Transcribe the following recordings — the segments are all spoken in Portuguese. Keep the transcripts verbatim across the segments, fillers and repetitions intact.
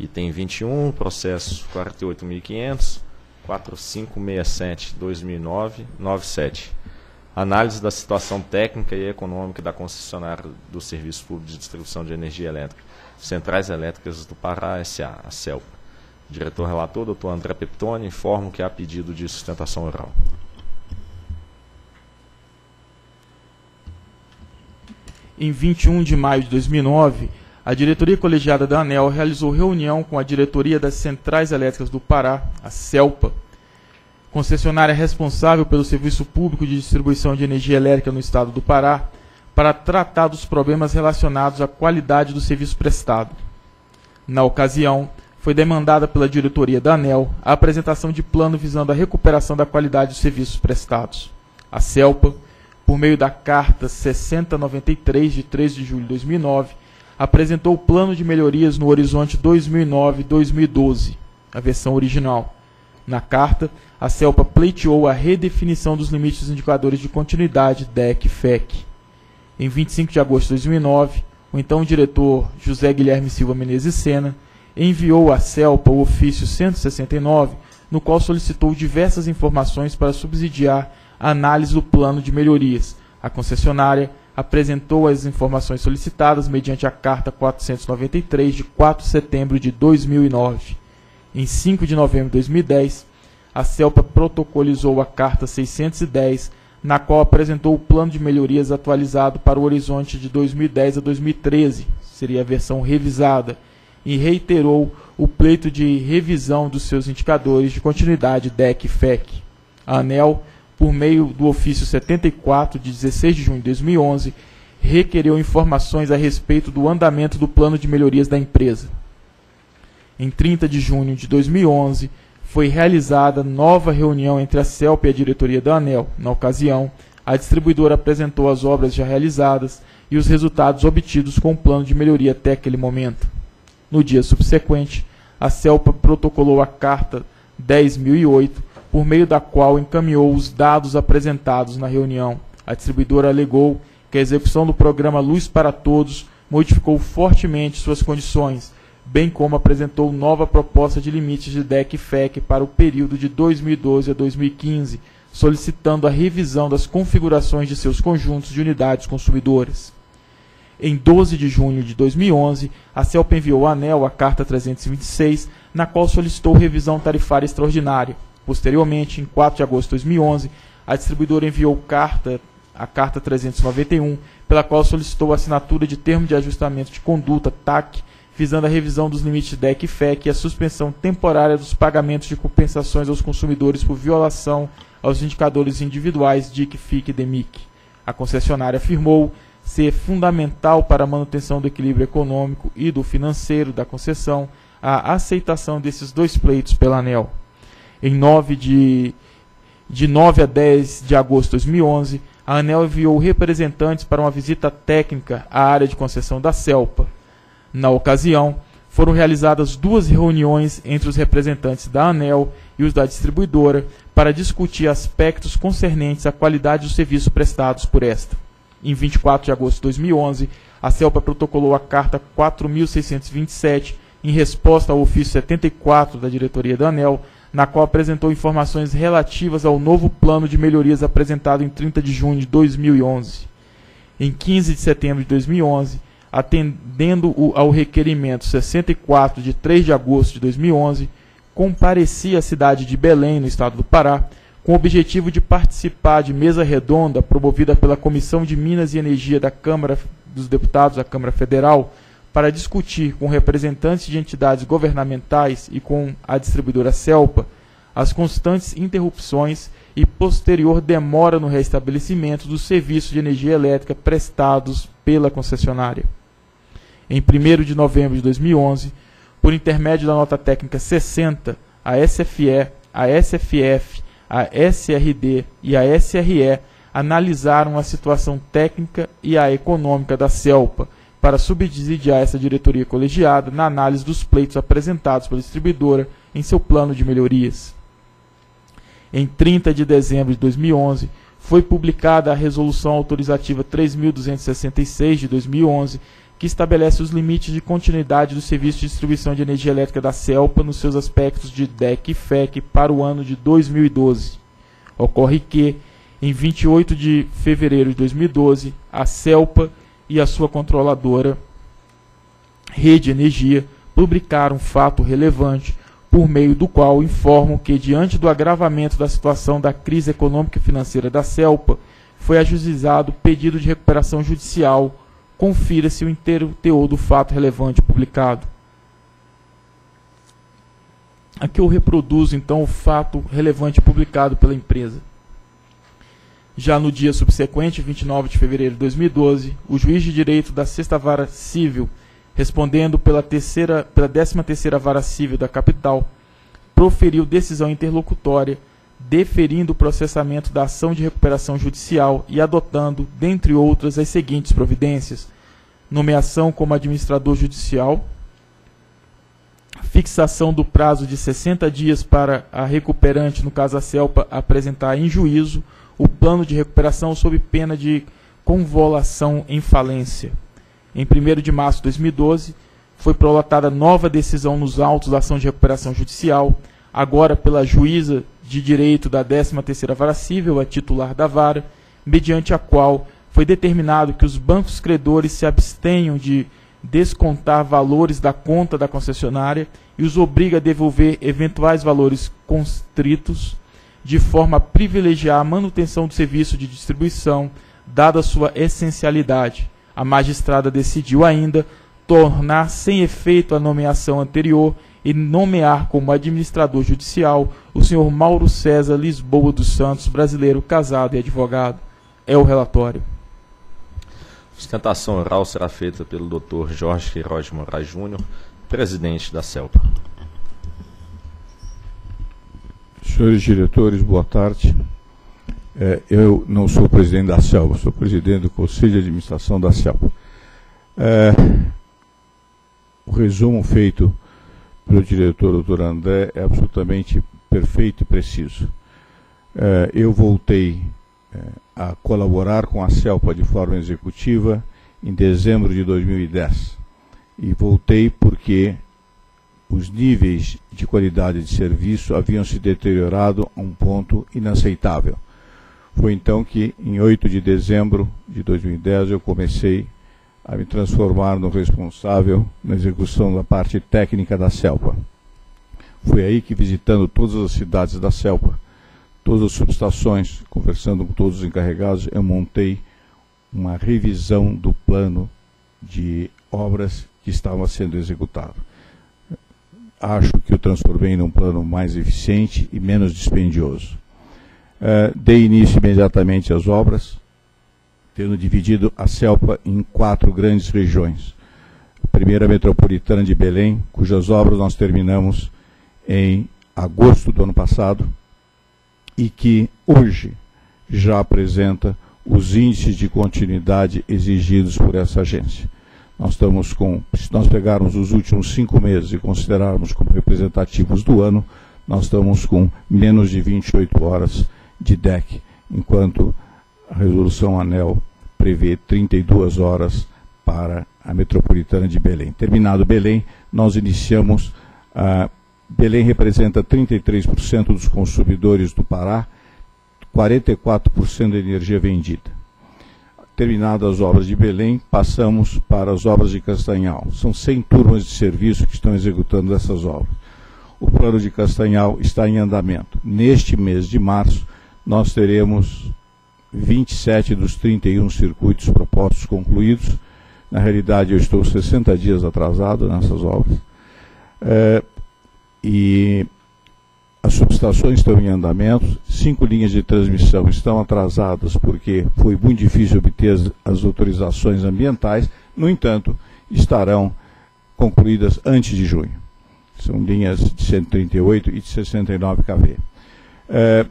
Item vinte e um, processo quarenta e oito mil e quinhentos, quatro mil quinhentos e sessenta e sete, dois mil e nove, noventa e sete. Análise da situação técnica e econômica da concessionária do Serviço Público de Distribuição de Energia Elétrica, Centrais Elétricas do Pará S A, a CELPA. Diretor relator, doutor André Pepitone, informo que há pedido de sustentação oral. Em vinte e um de maio de dois mil e nove, a diretoria colegiada da ANEEL realizou reunião com a diretoria das Centrais Elétricas do Pará, a CELPA, concessionária responsável pelo Serviço Público de Distribuição de Energia Elétrica no Estado do Pará, para tratar dos problemas relacionados à qualidade do serviço prestado. Na ocasião, foi demandada pela diretoria da ANEEL a apresentação de plano visando a recuperação da qualidade dos serviços prestados. A CELPA, por meio da Carta sessenta e nove três, de três de julho de dois mil e nove, apresentou o plano de melhorias no horizonte dois mil e nove a dois mil e doze, a versão original. Na carta, a CELPA pleiteou a redefinição dos limites dos indicadores de continuidade, D E C e F E C. Em vinte e cinco de agosto de dois mil e nove, o então diretor José Guilherme Silva Menezes Sena enviou à CELPA o ofício cento e sessenta e nove, no qual solicitou diversas informações para subsidiar a análise do plano de melhorias. A concessionária apresentou as informações solicitadas mediante a Carta quatrocentos e noventa e três, de quatro de setembro de dois mil e nove. Em cinco de novembro de dois mil e dez, a CELPA protocolizou a Carta seiscentos e dez, na qual apresentou o plano de melhorias atualizado para o horizonte de dois mil e dez a dois mil e treze, seria a versão revisada, e reiterou o pleito de revisão dos seus indicadores de continuidade D E C e F E C. A ANEEL, por meio do ofício setenta e quatro, de dezesseis de junho de dois mil e onze, requereu informações a respeito do andamento do plano de melhorias da empresa. Em trinta de junho de dois mil e onze, foi realizada nova reunião entre a CELPA e a diretoria da ANEEL. Na ocasião, a distribuidora apresentou as obras já realizadas e os resultados obtidos com o plano de melhoria até aquele momento. No dia subsequente, a CELPA protocolou a Carta dez mil e oito, por meio da qual encaminhou os dados apresentados na reunião. A distribuidora alegou que a execução do programa Luz para Todos modificou fortemente suas condições, bem como apresentou nova proposta de limites de D E C e F E C para o período de dois mil e doze a dois mil e quinze, solicitando a revisão das configurações de seus conjuntos de unidades consumidoras. Em doze de junho de dois mil e onze, a CELPA enviou à ANEEL a Carta trezentos e vinte e seis, na qual solicitou revisão tarifária extraordinária. Posteriormente, em quatro de agosto de dois mil e onze, a distribuidora enviou carta, a Carta trezentos e noventa e um, pela qual solicitou a assinatura de termo de ajustamento de conduta, T A C, visando a revisão dos limites D E C e F E C e a suspensão temporária dos pagamentos de compensações aos consumidores por violação aos indicadores individuais D I C, F I C e D E M I C. A concessionária afirmou ser fundamental para a manutenção do equilíbrio econômico e do financeiro da concessão a aceitação desses dois pleitos pela ANEEL. Em nove de nove a dez de agosto de dois mil e onze, a ANEEL enviou representantes para uma visita técnica à área de concessão da CELPA. Na ocasião, foram realizadas duas reuniões entre os representantes da ANEEL e os da distribuidora para discutir aspectos concernentes à qualidade dos serviços prestados por esta. Em vinte e quatro de agosto de dois mil e onze, a CELPA protocolou a Carta quatro mil seiscentos e vinte e sete, em resposta ao ofício setenta e quatro da diretoria da ANEEL, na qual apresentou informações relativas ao novo plano de melhorias apresentado em trinta de junho de dois mil e onze. Em quinze de setembro de dois mil e onze, atendendo ao requerimento sessenta e quatro de três de agosto de dois mil e onze, compareci à cidade de Belém, no estado do Pará, com o objetivo de participar de mesa redonda promovida pela Comissão de Minas e Energia da Câmara dos Deputados da Câmara Federal para discutir com representantes de entidades governamentais e com a distribuidora CELPA as constantes interrupções e posterior demora no restabelecimento dos serviços de energia elétrica prestados pela concessionária. Em primeiro de novembro de dois mil e onze, por intermédio da nota técnica sessenta, a S F E, a S F F, a S R D e a S R E analisaram a situação técnica e a econômica da CELPA para subsidiar essa diretoria colegiada na análise dos pleitos apresentados pela distribuidora em seu plano de melhorias. Em trinta de dezembro de dois mil e onze, foi publicada a Resolução Autorizativa três mil duzentos e sessenta e seis de dois mil e onze, que estabelece os limites de continuidade do serviço de distribuição de energia elétrica da CELPA nos seus aspectos de D E C e F E C para o ano de dois mil e doze. Ocorre que, em vinte e oito de fevereiro de dois mil e doze, a CELPA e a sua controladora Rede Energia publicaram um fato relevante, por meio do qual informam que, diante do agravamento da situação da crise econômica e financeira da CELPA, foi ajuizado pedido de recuperação judicial. Confira-se o inteiro teor do fato relevante publicado. Aqui eu reproduzo, então, o fato relevante publicado pela empresa. Já no dia subsequente, vinte e nove de fevereiro de dois mil e doze, o juiz de direito da sexta Vara Civil, respondendo pela, terceira, pela décima terceira Vara Civil da capital, proferiu decisão interlocutória, deferindo o processamento da ação de recuperação judicial e adotando, dentre outras, as seguintes providências: nomeação como administrador judicial, fixação do prazo de sessenta dias para a recuperante, no caso a CELPA, apresentar em juízo o plano de recuperação sob pena de convolação em falência. Em primeiro de março de dois mil e doze, foi prolatada nova decisão nos autos da ação de recuperação judicial, agora pela juíza de direito da décima terceira Vara Civil, a titular da vara, mediante a qual foi determinado que os bancos credores se abstenham de descontar valores da conta da concessionária e os obriga a devolver eventuais valores constritos, de forma a privilegiar a manutenção do serviço de distribuição, dada sua essencialidade. A magistrada decidiu ainda tornar sem efeito a nomeação anterior e nomear como administrador judicial o senhor Mauro César Lisboa dos Santos, brasileiro, casado e advogado. É o relatório. Sustentação oral será feita pelo doutor Jorge Rogério Moraes Júnior, presidente da CELPA. Senhores diretores, boa tarde. É, eu não sou presidente da CELPA, sou presidente do Conselho de Administração da CELPA. É, o resumo feito pelo diretor, doutor André, é absolutamente perfeito e preciso. É, eu voltei é, a colaborar com a CELPA de forma executiva em dezembro de dois mil e dez. E voltei porque os níveis de qualidade de serviço haviam se deteriorado a um ponto inaceitável. Foi então que, em oito de dezembro de dois mil e dez, eu comecei a me transformar no responsável na execução da parte técnica da CELPA. Foi aí que, visitando todas as cidades da CELPA, todas as subestações, conversando com todos os encarregados, eu montei uma revisão do plano de obras que estavam sendo executado. Acho que eu transformei num plano mais eficiente e menos dispendioso. Uh, dei início imediatamente às obras, tendo dividido a CELPA em quatro grandes regiões. A primeira, metropolitana de Belém, cujas obras nós terminamos em agosto do ano passado e que hoje já apresenta os índices de continuidade exigidos por essa agência. Nós estamos com, se nós pegarmos os últimos cinco meses e considerarmos como representativos do ano, nós estamos com menos de vinte e oito horas de D E C, enquanto a resolução ANEEL prevê trinta e duas horas para a metropolitana de Belém. Terminado Belém, nós iniciamos, ah, Belém representa trinta e três por cento dos consumidores do Pará, quarenta e quatro por cento da energia vendida. Terminadas as obras de Belém, passamos para as obras de Castanhal. São cem turmas de serviço que estão executando essas obras. O plano de Castanhal está em andamento. Neste mês de março, nós teremos vinte e sete dos trinta e um circuitos propostos concluídos. Na realidade, eu estou sessenta dias atrasado nessas obras. É, e as subestações estão em andamento. Cinco linhas de transmissão estão atrasadas porque foi muito difícil obter as, as autorizações ambientais. No entanto, estarão concluídas antes de junho. São linhas de cento e trinta e oito e de sessenta e nove quilovolts. É,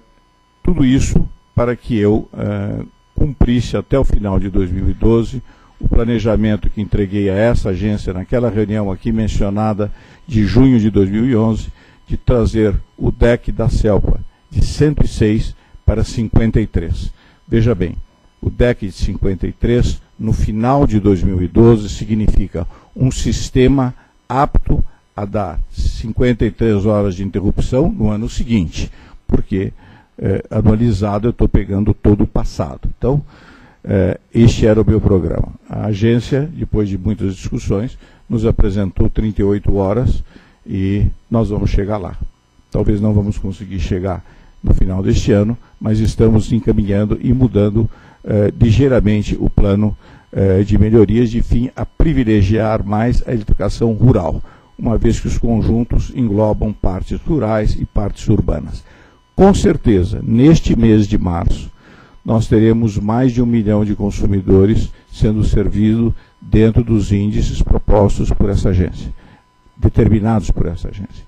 tudo isso para que eu é, cumprisse até o final de dois mil e doze o planejamento que entreguei a essa agência naquela reunião aqui mencionada de junho de dois mil e onze, de trazer o D E C da CELPA de cento e seis para cinquenta e três. Veja bem, o D E C de cinquenta e três no final de dois mil e doze, significa um sistema apto a dar cinquenta e três horas de interrupção no ano seguinte, porque eh, anualizado eu estou pegando todo o passado. Então, eh, este era o meu programa. A agência, depois de muitas discussões, nos apresentou trinta e oito horas e nós vamos chegar lá. Talvez não vamos conseguir chegar no final deste ano, mas estamos encaminhando e mudando eh, ligeiramente o plano eh, de melhorias, de fim a privilegiar mais a educação rural, uma vez que os conjuntos englobam partes rurais e partes urbanas. Com certeza, neste mês de março, nós teremos mais de um milhão de consumidores sendo servidos dentro dos índices propostos por essa agência, determinados por essa agência.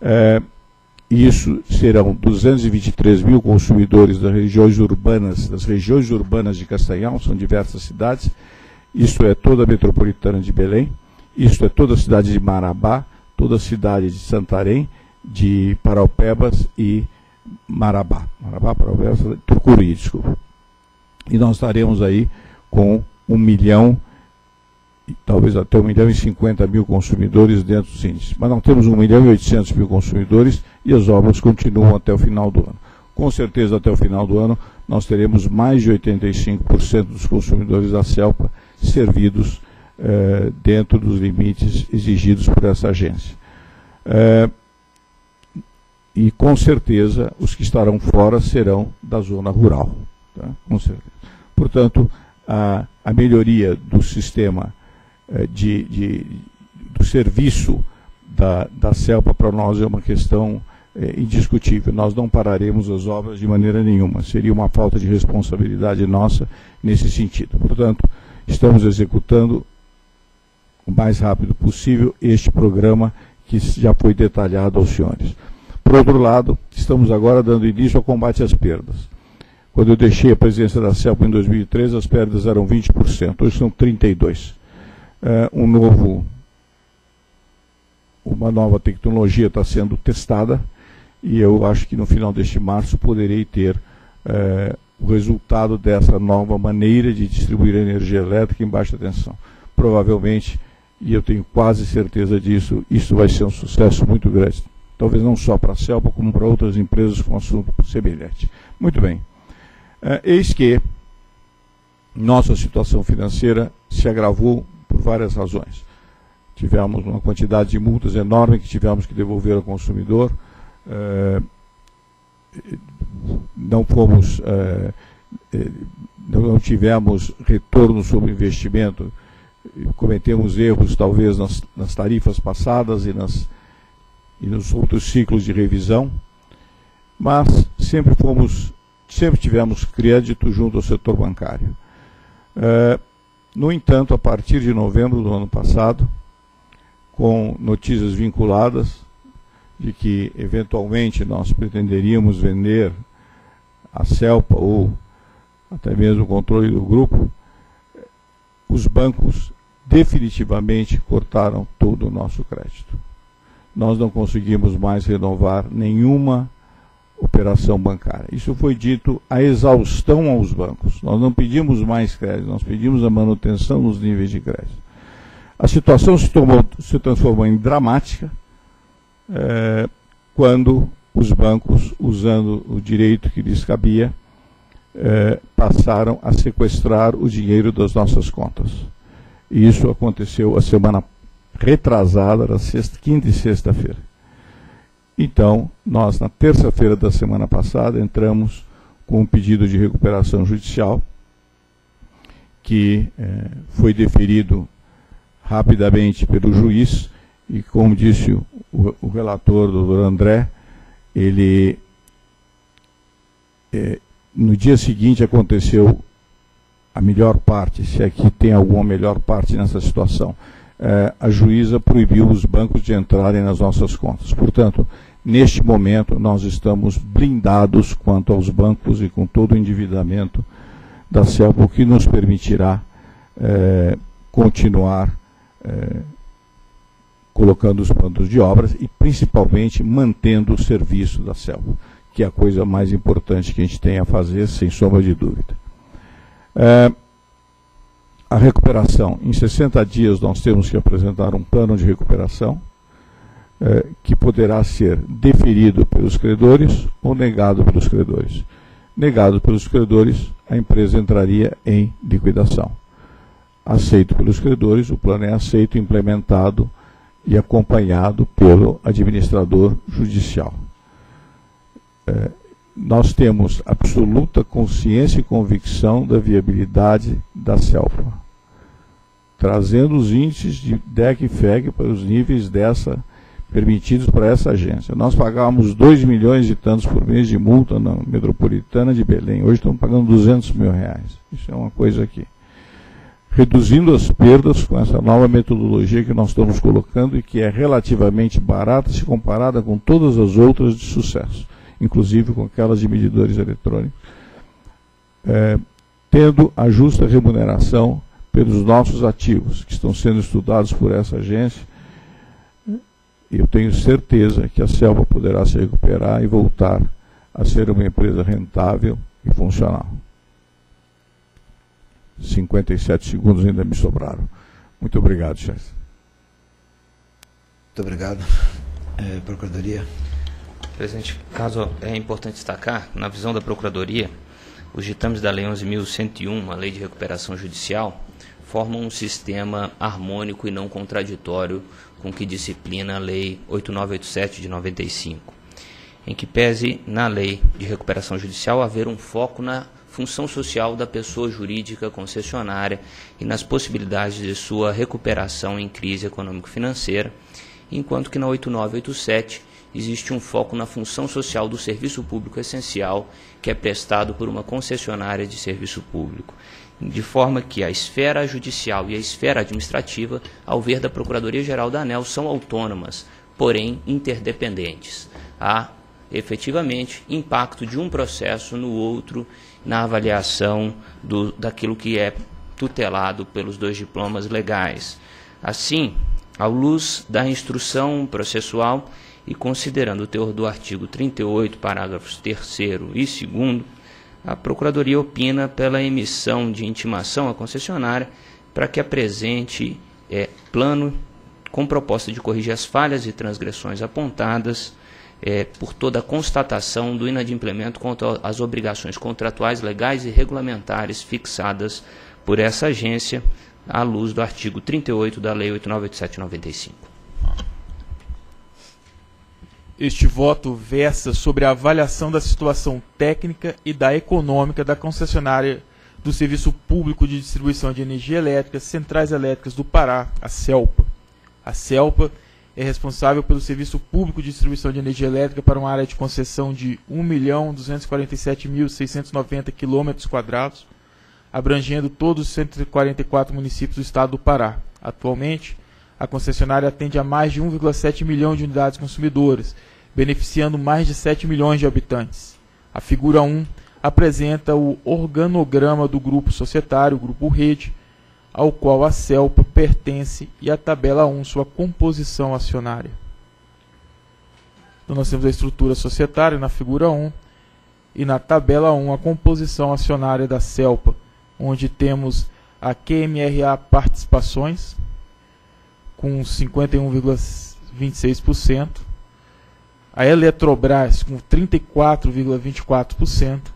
É, isso serão duzentos e vinte e três mil consumidores das regiões urbanas, das regiões urbanas de Castanhal, são diversas cidades, isso é toda a metropolitana de Belém, isso é toda a cidade de Marabá, toda a cidade de Santarém, de Paraupebas e Marabá. Marabá, Paraupebas, Tucuruí, desculpa. E nós estaremos aí com um milhão, talvez até um milhão e cinquenta mil consumidores dentro dos índices. Mas não temos um milhão e oitocentos mil consumidores e as obras continuam até o final do ano. Com certeza, até o final do ano, nós teremos mais de oitenta e cinco por cento dos consumidores da CELPA servidos eh, dentro dos limites exigidos por essa agência. Eh, e, com certeza, os que estarão fora serão da zona rural. Tá? Com certeza. Portanto, a, a melhoria do sistema De, de, do serviço da, da CELPA para nós é uma questão é, indiscutível. Nós não pararemos as obras de maneira nenhuma. Seria uma falta de responsabilidade nossa nesse sentido. Portanto, estamos executando o mais rápido possível este programa que já foi detalhado aos senhores. Por outro lado, estamos agora dando início ao combate às perdas. Quando eu deixei a presidência da CELPA em dois mil e treze, as perdas eram vinte por cento, hoje são trinta e dois por cento. Uh, um novo, uma nova tecnologia está sendo testada e eu acho que no final deste março poderei ter uh, o resultado dessa nova maneira de distribuir energia elétrica em baixa tensão. Provavelmente, e eu tenho quase certeza disso, isso vai ser um sucesso muito grande. Talvez não só para a CELPA, como para outras empresas com assunto semelhante. Muito bem. Uh, eis que nossa situação financeira se agravou por várias razões. Tivemos uma quantidade de multas enorme que tivemos que devolver ao consumidor. É, não fomos, é, não tivemos retorno sobre o investimento. Cometemos erros, talvez, nas, nas tarifas passadas e, nas, e nos outros ciclos de revisão. Mas sempre fomos, sempre tivemos crédito junto ao setor bancário. É, No entanto, a partir de novembro do ano passado, com notícias vinculadas de que, eventualmente, nós pretenderíamos vender a CELPA ou até mesmo o controle do grupo, os bancos definitivamente cortaram todo o nosso crédito. Nós não conseguimos mais renovar nenhuma operação bancária. Isso foi dito a exaustão aos bancos. Nós não pedimos mais crédito, nós pedimos a manutenção nos níveis de crédito. A situação se, tomou, se transformou em dramática eh, quando os bancos, usando o direito que lhes cabia, eh, passaram a sequestrar o dinheiro das nossas contas. E isso aconteceu a semana retrasada, era sexta, quinta e sexta-feira. Então, nós, na terça-feira da semana passada, entramos com um pedido de recuperação judicial, que eh, foi deferido rapidamente pelo juiz, e como disse o, o relator, doutor André, ele, eh, no dia seguinte aconteceu a melhor parte, se aqui tem alguma melhor parte nessa situação. Eh, a juíza proibiu os bancos de entrarem nas nossas contas. Portanto, neste momento, nós estamos blindados quanto aos bancos e com todo o endividamento da CELPA, o que nos permitirá eh, continuar eh, colocando os planos de obras e, principalmente, mantendo o serviço da CELPA, que é a coisa mais importante que a gente tem a fazer, sem sombra de dúvida. Eh, a recuperação. Em sessenta dias nós temos que apresentar um plano de recuperação eh, que poderá ser deferido pelos credores ou negado pelos credores. Negado pelos credores, a empresa entraria em liquidação. Aceito pelos credores, o plano é aceito, implementado e acompanhado pelo administrador judicial. Eh, nós temos absoluta consciência e convicção da viabilidade da CELPA, trazendo os índices de D E C e F E C para os níveis dessa, permitidos para essa agência. Nós pagávamos dois milhões e tantos por mês de multa na metropolitana de Belém, hoje estamos pagando duzentos mil reais. Isso é uma coisa aqui. Reduzindo as perdas com essa nova metodologia que nós estamos colocando e que é relativamente barata se comparada com todas as outras de sucesso, inclusive com aquelas de medidores eletrônicos, é, tendo a justa remuneração pelos nossos ativos, que estão sendo estudados por essa agência. Eu tenho certeza que a CELPA poderá se recuperar e voltar a ser uma empresa rentável e funcional. cinquenta e sete segundos ainda me sobraram. Muito obrigado, chefe. Muito obrigado. É, Procuradoria. Presidente, caso é importante destacar, na visão da Procuradoria, os ditames da Lei onze mil cento e um, a Lei de Recuperação Judicial, formam um sistema harmônico e não contraditório com que disciplina a Lei oito mil novecentos e oitenta e sete de noventa e cinco, em que pese na Lei de Recuperação Judicial haver um foco na função social da pessoa jurídica concessionária e nas possibilidades de sua recuperação em crise econômico-financeira, enquanto que na oito mil novecentos e oitenta e sete existe um foco na função social do serviço público essencial que é prestado por uma concessionária de serviço público, de forma que a esfera judicial e a esfera administrativa, ao ver da Procuradoria-Geral da ANEEL, são autônomas, porém interdependentes. Há, efetivamente, impacto de um processo no outro na avaliação do, daquilo que é tutelado pelos dois diplomas legais. Assim, à luz da instrução processual e considerando o teor do artigo trinta e oito, parágrafos terceiro e segundo, a Procuradoria opina pela emissão de intimação à concessionária para que apresente é, plano com proposta de corrigir as falhas e transgressões apontadas é, por toda a constatação do inadimplemento quanto às obrigações contratuais, legais e regulamentares fixadas por essa agência, à luz do artigo trinta e oito da Lei oito mil novecentos e oitenta e sete de noventa e cinco. Este voto versa sobre a avaliação da situação técnica e da econômica da concessionária do Serviço Público de Distribuição de Energia Elétrica, Centrais Elétricas do Pará, a CELPA. A CELPA é responsável pelo Serviço Público de Distribuição de Energia Elétrica para uma área de concessão de um milhão duzentos e quarenta e sete mil seiscentos e noventa quilômetros quadrados, abrangendo todos os cento e quarenta e quatro municípios do estado do Pará. Atualmente, a concessionária atende a mais de um vírgula sete milhão de unidades consumidoras, beneficiando mais de sete milhões de habitantes. A figura um apresenta o organograma do grupo societário, o grupo Rede, ao qual a CELPA pertence, e a tabela um, sua composição acionária. Então nós temos a estrutura societária na figura um e na tabela um a composição acionária da CELPA, onde temos a Q M R A Participações, com cinquenta e um vírgula vinte e seis por cento, a Eletrobras, com trinta e quatro vírgula vinte e quatro por cento,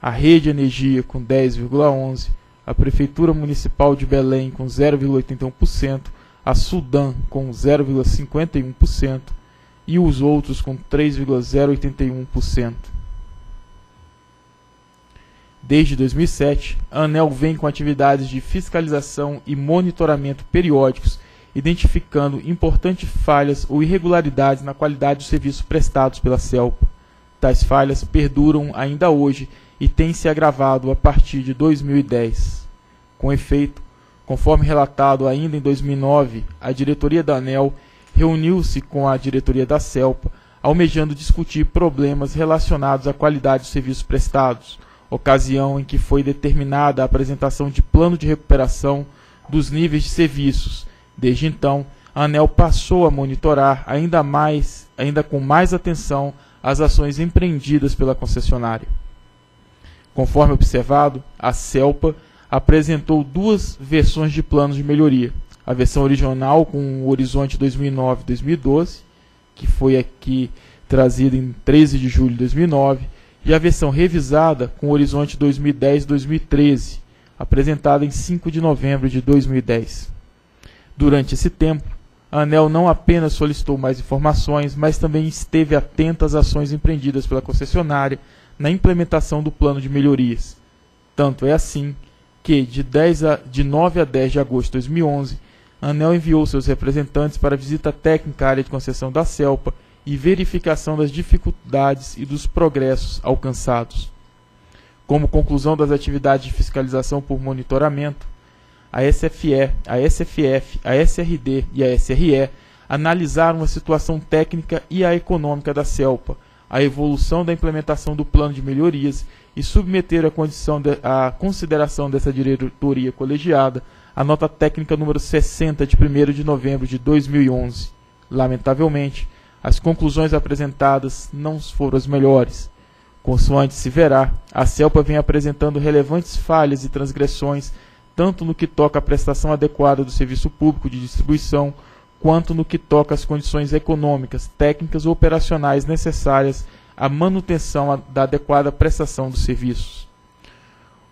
a Rede Energia, com dez vírgula onze por cento, a Prefeitura Municipal de Belém, com zero vírgula oitenta e um por cento, a Sudam, com zero vírgula cinquenta e um por cento, e os outros, com três vírgula zero oitenta e um por cento. Desde dois mil e sete, a ANEEL vem com atividades de fiscalização e monitoramento periódicos, identificando importantes falhas ou irregularidades na qualidade dos serviços prestados pela CELPA. Tais falhas perduram ainda hoje e têm se agravado a partir de dois mil e dez. Com efeito, conforme relatado ainda em dois mil e nove, a diretoria da ANEEL reuniu-se com a diretoria da CELPA, almejando discutir problemas relacionados à qualidade dos serviços prestados, ocasião em que foi determinada a apresentação de plano de recuperação dos níveis de serviços. Desde então, a ANEEL passou a monitorar ainda mais, ainda com mais atenção, as ações empreendidas pela concessionária. Conforme observado, a CELPA apresentou duas versões de planos de melhoria. A versão original com o horizonte dois mil e nove a dois mil e doze, que foi aqui trazida em treze de julho de dois mil e nove, e a versão revisada com o horizonte dois mil e dez a dois mil e treze, apresentada em cinco de novembro de dois mil e dez. Durante esse tempo, a ANEEL não apenas solicitou mais informações, mas também esteve atenta às ações empreendidas pela concessionária na implementação do plano de melhorias. Tanto é assim que, de, dez a, de nove a dez de agosto de dois mil e onze, a ANEEL enviou seus representantes para visita técnica à área de concessão da CELPA e verificação das dificuldades e dos progressos alcançados. Como conclusão das atividades de fiscalização por monitoramento, a S F E, a S F F, a S R D e a S R E analisaram a situação técnica e a econômica da CELPA, a evolução da implementação do plano de melhorias e submeteram à condição de, à consideração dessa diretoria colegiada a nota técnica número sessenta de primeiro de novembro de dois mil e onze. Lamentavelmente, as conclusões apresentadas não foram as melhores. Consoante se verá, a CELPA vem apresentando relevantes falhas e transgressões, tanto no que toca à prestação adequada do serviço público de distribuição, quanto no que toca às condições econômicas, técnicas ou operacionais necessárias à manutenção da adequada prestação dos serviços.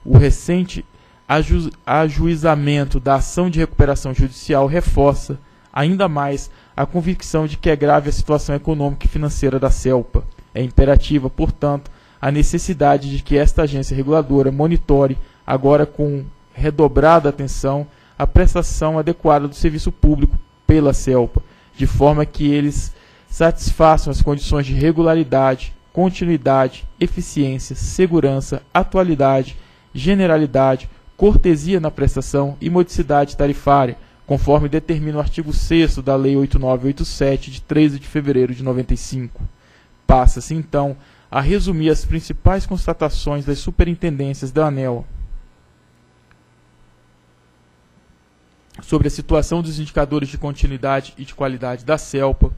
O recente aju- ajuizamento da ação de recuperação judicial reforça, ainda mais, a convicção de que é grave a situação econômica e financeira da CELPA. É imperativa, portanto, a necessidade de que esta agência reguladora monitore, agora com redobrada atenção, a prestação adequada do serviço público pela CELPA, de forma que eles satisfaçam as condições de regularidade, continuidade, eficiência, segurança, atualidade, generalidade, cortesia na prestação e modicidade tarifária, conforme determina o artigo sexto da Lei oito mil novecentos e oitenta e sete, de treze de fevereiro de noventa e cinco. Passa-se, então, a resumir as principais constatações das superintendências da ANEEL sobre a situação dos indicadores de continuidade e de qualidade da CELPA.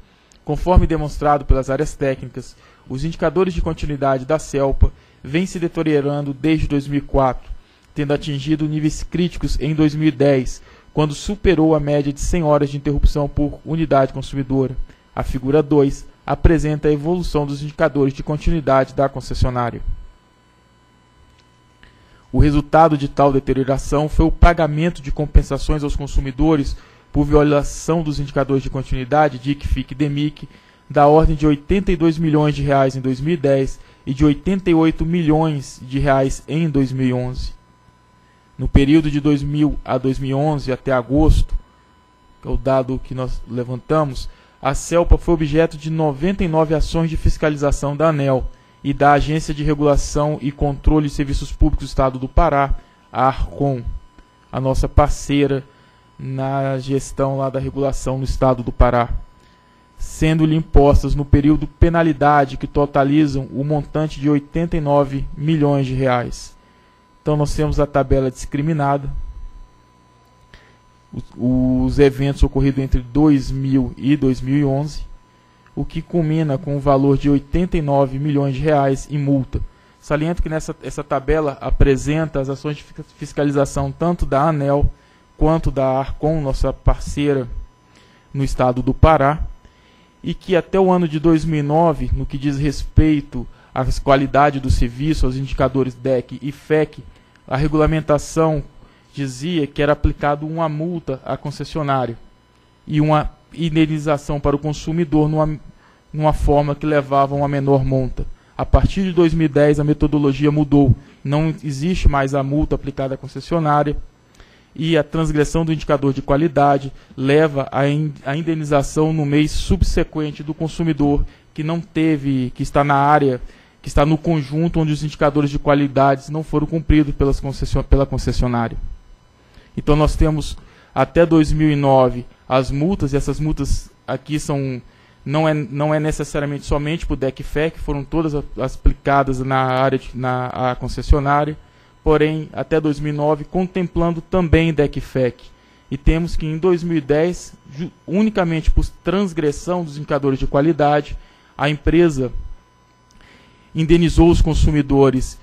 Conforme demonstrado pelas áreas técnicas, os indicadores de continuidade da CELPA vêm se deteriorando desde dois mil e quatro, tendo atingido níveis críticos em dois mil e dez, quando superou a média de cem horas de interrupção por unidade consumidora. A figura dois apresenta a evolução dos indicadores de continuidade da concessionária. O resultado de tal deterioração foi o pagamento de compensações aos consumidores por violação dos indicadores de continuidade, D I C, F I C e D E M I C, da ordem de oitenta e dois milhões de reais em dois mil e dez e de oitenta e oito milhões de reais em dois mil e onze. No período de dois mil a dois mil e onze, até agosto, que é o dado que nós levantamos, a CELPA foi objeto de noventa e nove ações de fiscalização da ANEEL e da Agência de Regulação e Controle de Serviços Públicos do Estado do Pará, a ARCOM, a nossa parceira na gestão lá da regulação no Estado do Pará, sendo-lhe impostas no período penalidade que totalizam o montante de oitenta e nove milhões de reais. Então nós temos a tabela discriminada, os eventos ocorridos entre dois mil e dois mil e onze, o que culmina com o valor de oitenta e nove milhões de reais em multa. Saliento que nessa essa tabela apresenta as ações de fiscalização tanto da ANEEL quanto da ARCOM, nossa parceira no estado do Pará, e que até o ano de dois mil e nove, no que diz respeito à qualidade do serviço, aos indicadores D E C e F E C, a regulamentação dizia que era aplicado uma multa à concessionária e uma indenização para o consumidor numa, numa forma que levava a uma menor monta. A partir de dois mil e dez, a metodologia mudou. Não existe mais a multa aplicada à concessionária e a transgressão do indicador de qualidade leva à in, indenização no mês subsequente do consumidor que não teve, que está na área, que está no conjunto onde os indicadores de qualidade não foram cumpridos pelas concession, pela concessionária. Então nós temos até dois mil e nove as multas, e essas multas aqui são, não, é, não é necessariamente somente para o D E C F E C, foram todas aplicadas na área de, na a concessionária, porém, até dois mil e nove, contemplando também D E C F E C. E temos que em dois mil e dez, unicamente por transgressão dos indicadores de qualidade, a empresa indenizou os consumidores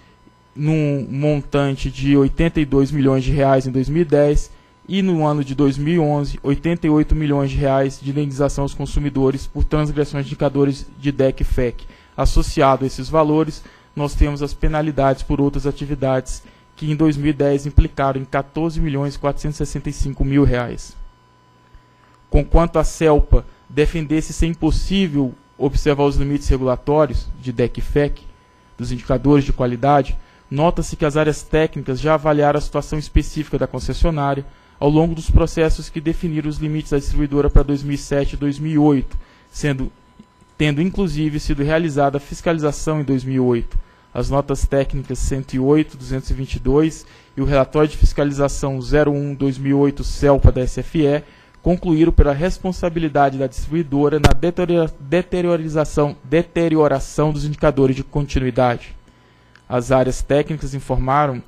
num montante de oitenta e dois milhões de reais em dois mil e dez e no ano de dois mil e onze, oitenta e oito milhões de reais de indenização aos consumidores por transgressões de indicadores de D E C e F E C. Associado a esses valores, nós temos as penalidades por outras atividades que em dois mil e dez implicaram em quatorze milhões quatrocentos e sessenta e cinco mil reais. Conquanto a CELPA defendesse ser impossível observar os limites regulatórios de D E C e F E C, dos indicadores de qualidade, nota-se que as áreas técnicas já avaliaram a situação específica da concessionária ao longo dos processos que definiram os limites da distribuidora para dois mil e sete e dois mil e oito, sendo, tendo inclusive sido realizada a fiscalização em dois mil e oito. As notas técnicas cento e oito, duzentos e vinte e dois e o relatório de fiscalização zero um barra dois mil e oito CELPA da S F E concluíram pela responsabilidade da distribuidora na deteriorização, deterioração dos indicadores de continuidade. As áreas técnicas informaram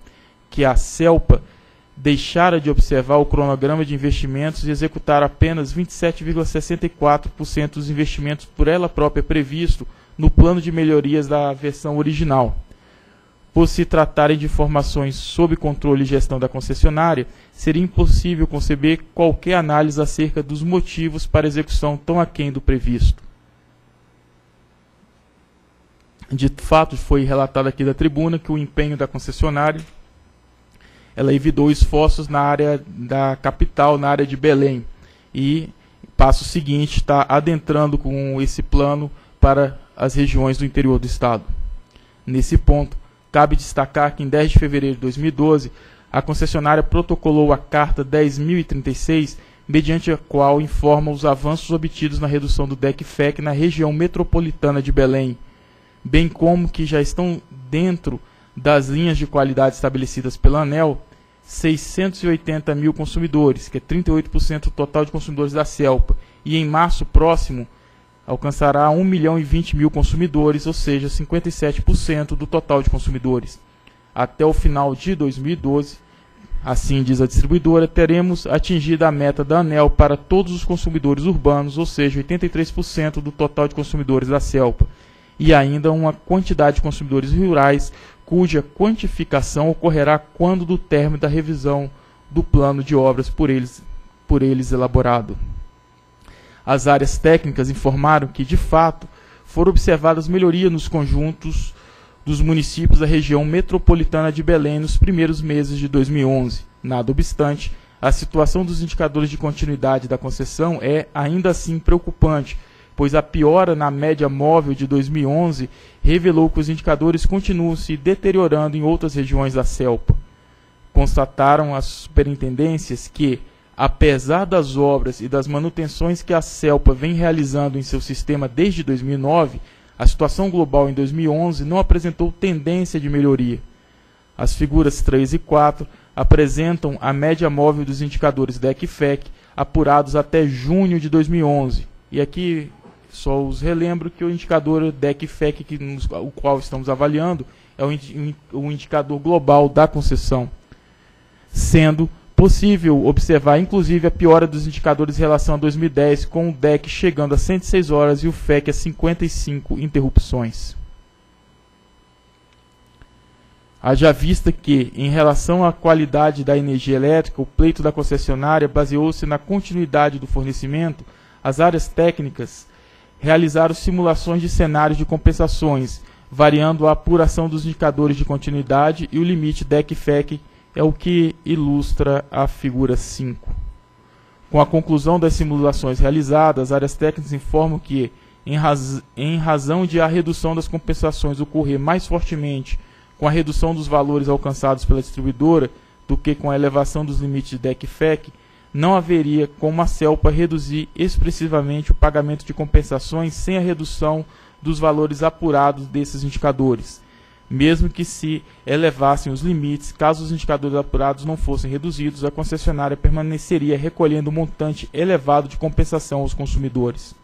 que a CELPA deixara de observar o cronograma de investimentos e executar apenas vinte e sete vírgula sessenta e quatro por cento dos investimentos por ela própria previsto no plano de melhorias da versão original. Por se tratarem de informações sob controle e gestão da concessionária, seria impossível conceber qualquer análise acerca dos motivos para execução tão aquém do previsto. De fato, foi relatado aqui da tribuna que o empenho da concessionária, ela evitou esforços na área da capital, na área de Belém, e passo seguinte está adentrando com esse plano para as regiões do interior do estado. Nesse ponto, cabe destacar que em dez de fevereiro de dois mil e doze, a concessionária protocolou a Carta dez mil e trinta e seis, mediante a qual informa os avanços obtidos na redução do D E C F E C na região metropolitana de Belém, bem como que já estão dentro das linhas de qualidade estabelecidas pela ANEEL seiscentos e oitenta mil consumidores, que é trinta e oito por cento do total de consumidores da CELPA, e em março próximo alcançará um milhão e vinte mil consumidores, ou seja, cinquenta e sete por cento do total de consumidores. Até o final de dois mil e doze, assim diz a distribuidora, teremos atingido a meta da ANEEL para todos os consumidores urbanos, ou seja, oitenta e três por cento do total de consumidores da CELPA, e ainda uma quantidade de consumidores rurais, cuja quantificação ocorrerá quando do término da revisão do plano de obras por eles, por eles elaborado. As áreas técnicas informaram que, de fato, foram observadas melhorias nos conjuntos dos municípios da região metropolitana de Belém nos primeiros meses de dois mil e onze. Nada obstante, a situação dos indicadores de continuidade da concessão é, ainda assim, preocupante, pois a piora na média móvel de dois mil e onze revelou que os indicadores continuam se deteriorando em outras regiões da CELPA. Constataram as superintendências que, apesar das obras e das manutenções que a CELPA vem realizando em seu sistema desde dois mil e nove, a situação global em dois mil e onze não apresentou tendência de melhoria. As figuras três e quatro apresentam a média móvel dos indicadores D E C e F E C apurados até junho de dois mil e onze. E aqui só os relembro que o indicador D E C e F E C, que nos, o qual estamos avaliando, é o, in, o indicador global da concessão, sendo possível observar, inclusive, a piora dos indicadores em relação a dois mil e dez, com o D E C chegando a cento e seis horas e o F E C a cinquenta e cinco interrupções. Haja vista que, em relação à qualidade da energia elétrica, o pleito da concessionária baseou-se na continuidade do fornecimento, as áreas técnicas realizaram simulações de cenários de compensações, variando a apuração dos indicadores de continuidade e o limite D E C F E C, é o que ilustra a figura cinco. Com a conclusão das simulações realizadas, as áreas técnicas informam que, em, raz... em razão de a redução das compensações ocorrer mais fortemente com a redução dos valores alcançados pela distribuidora do que com a elevação dos limites de D E C e F E C, não haveria como a CELPA reduzir expressivamente o pagamento de compensações sem a redução dos valores apurados desses indicadores, mesmo que se elevassem os limites, caso os indicadores apurados não fossem reduzidos, a concessionária permaneceria recolhendo um montante elevado de compensação aos consumidores.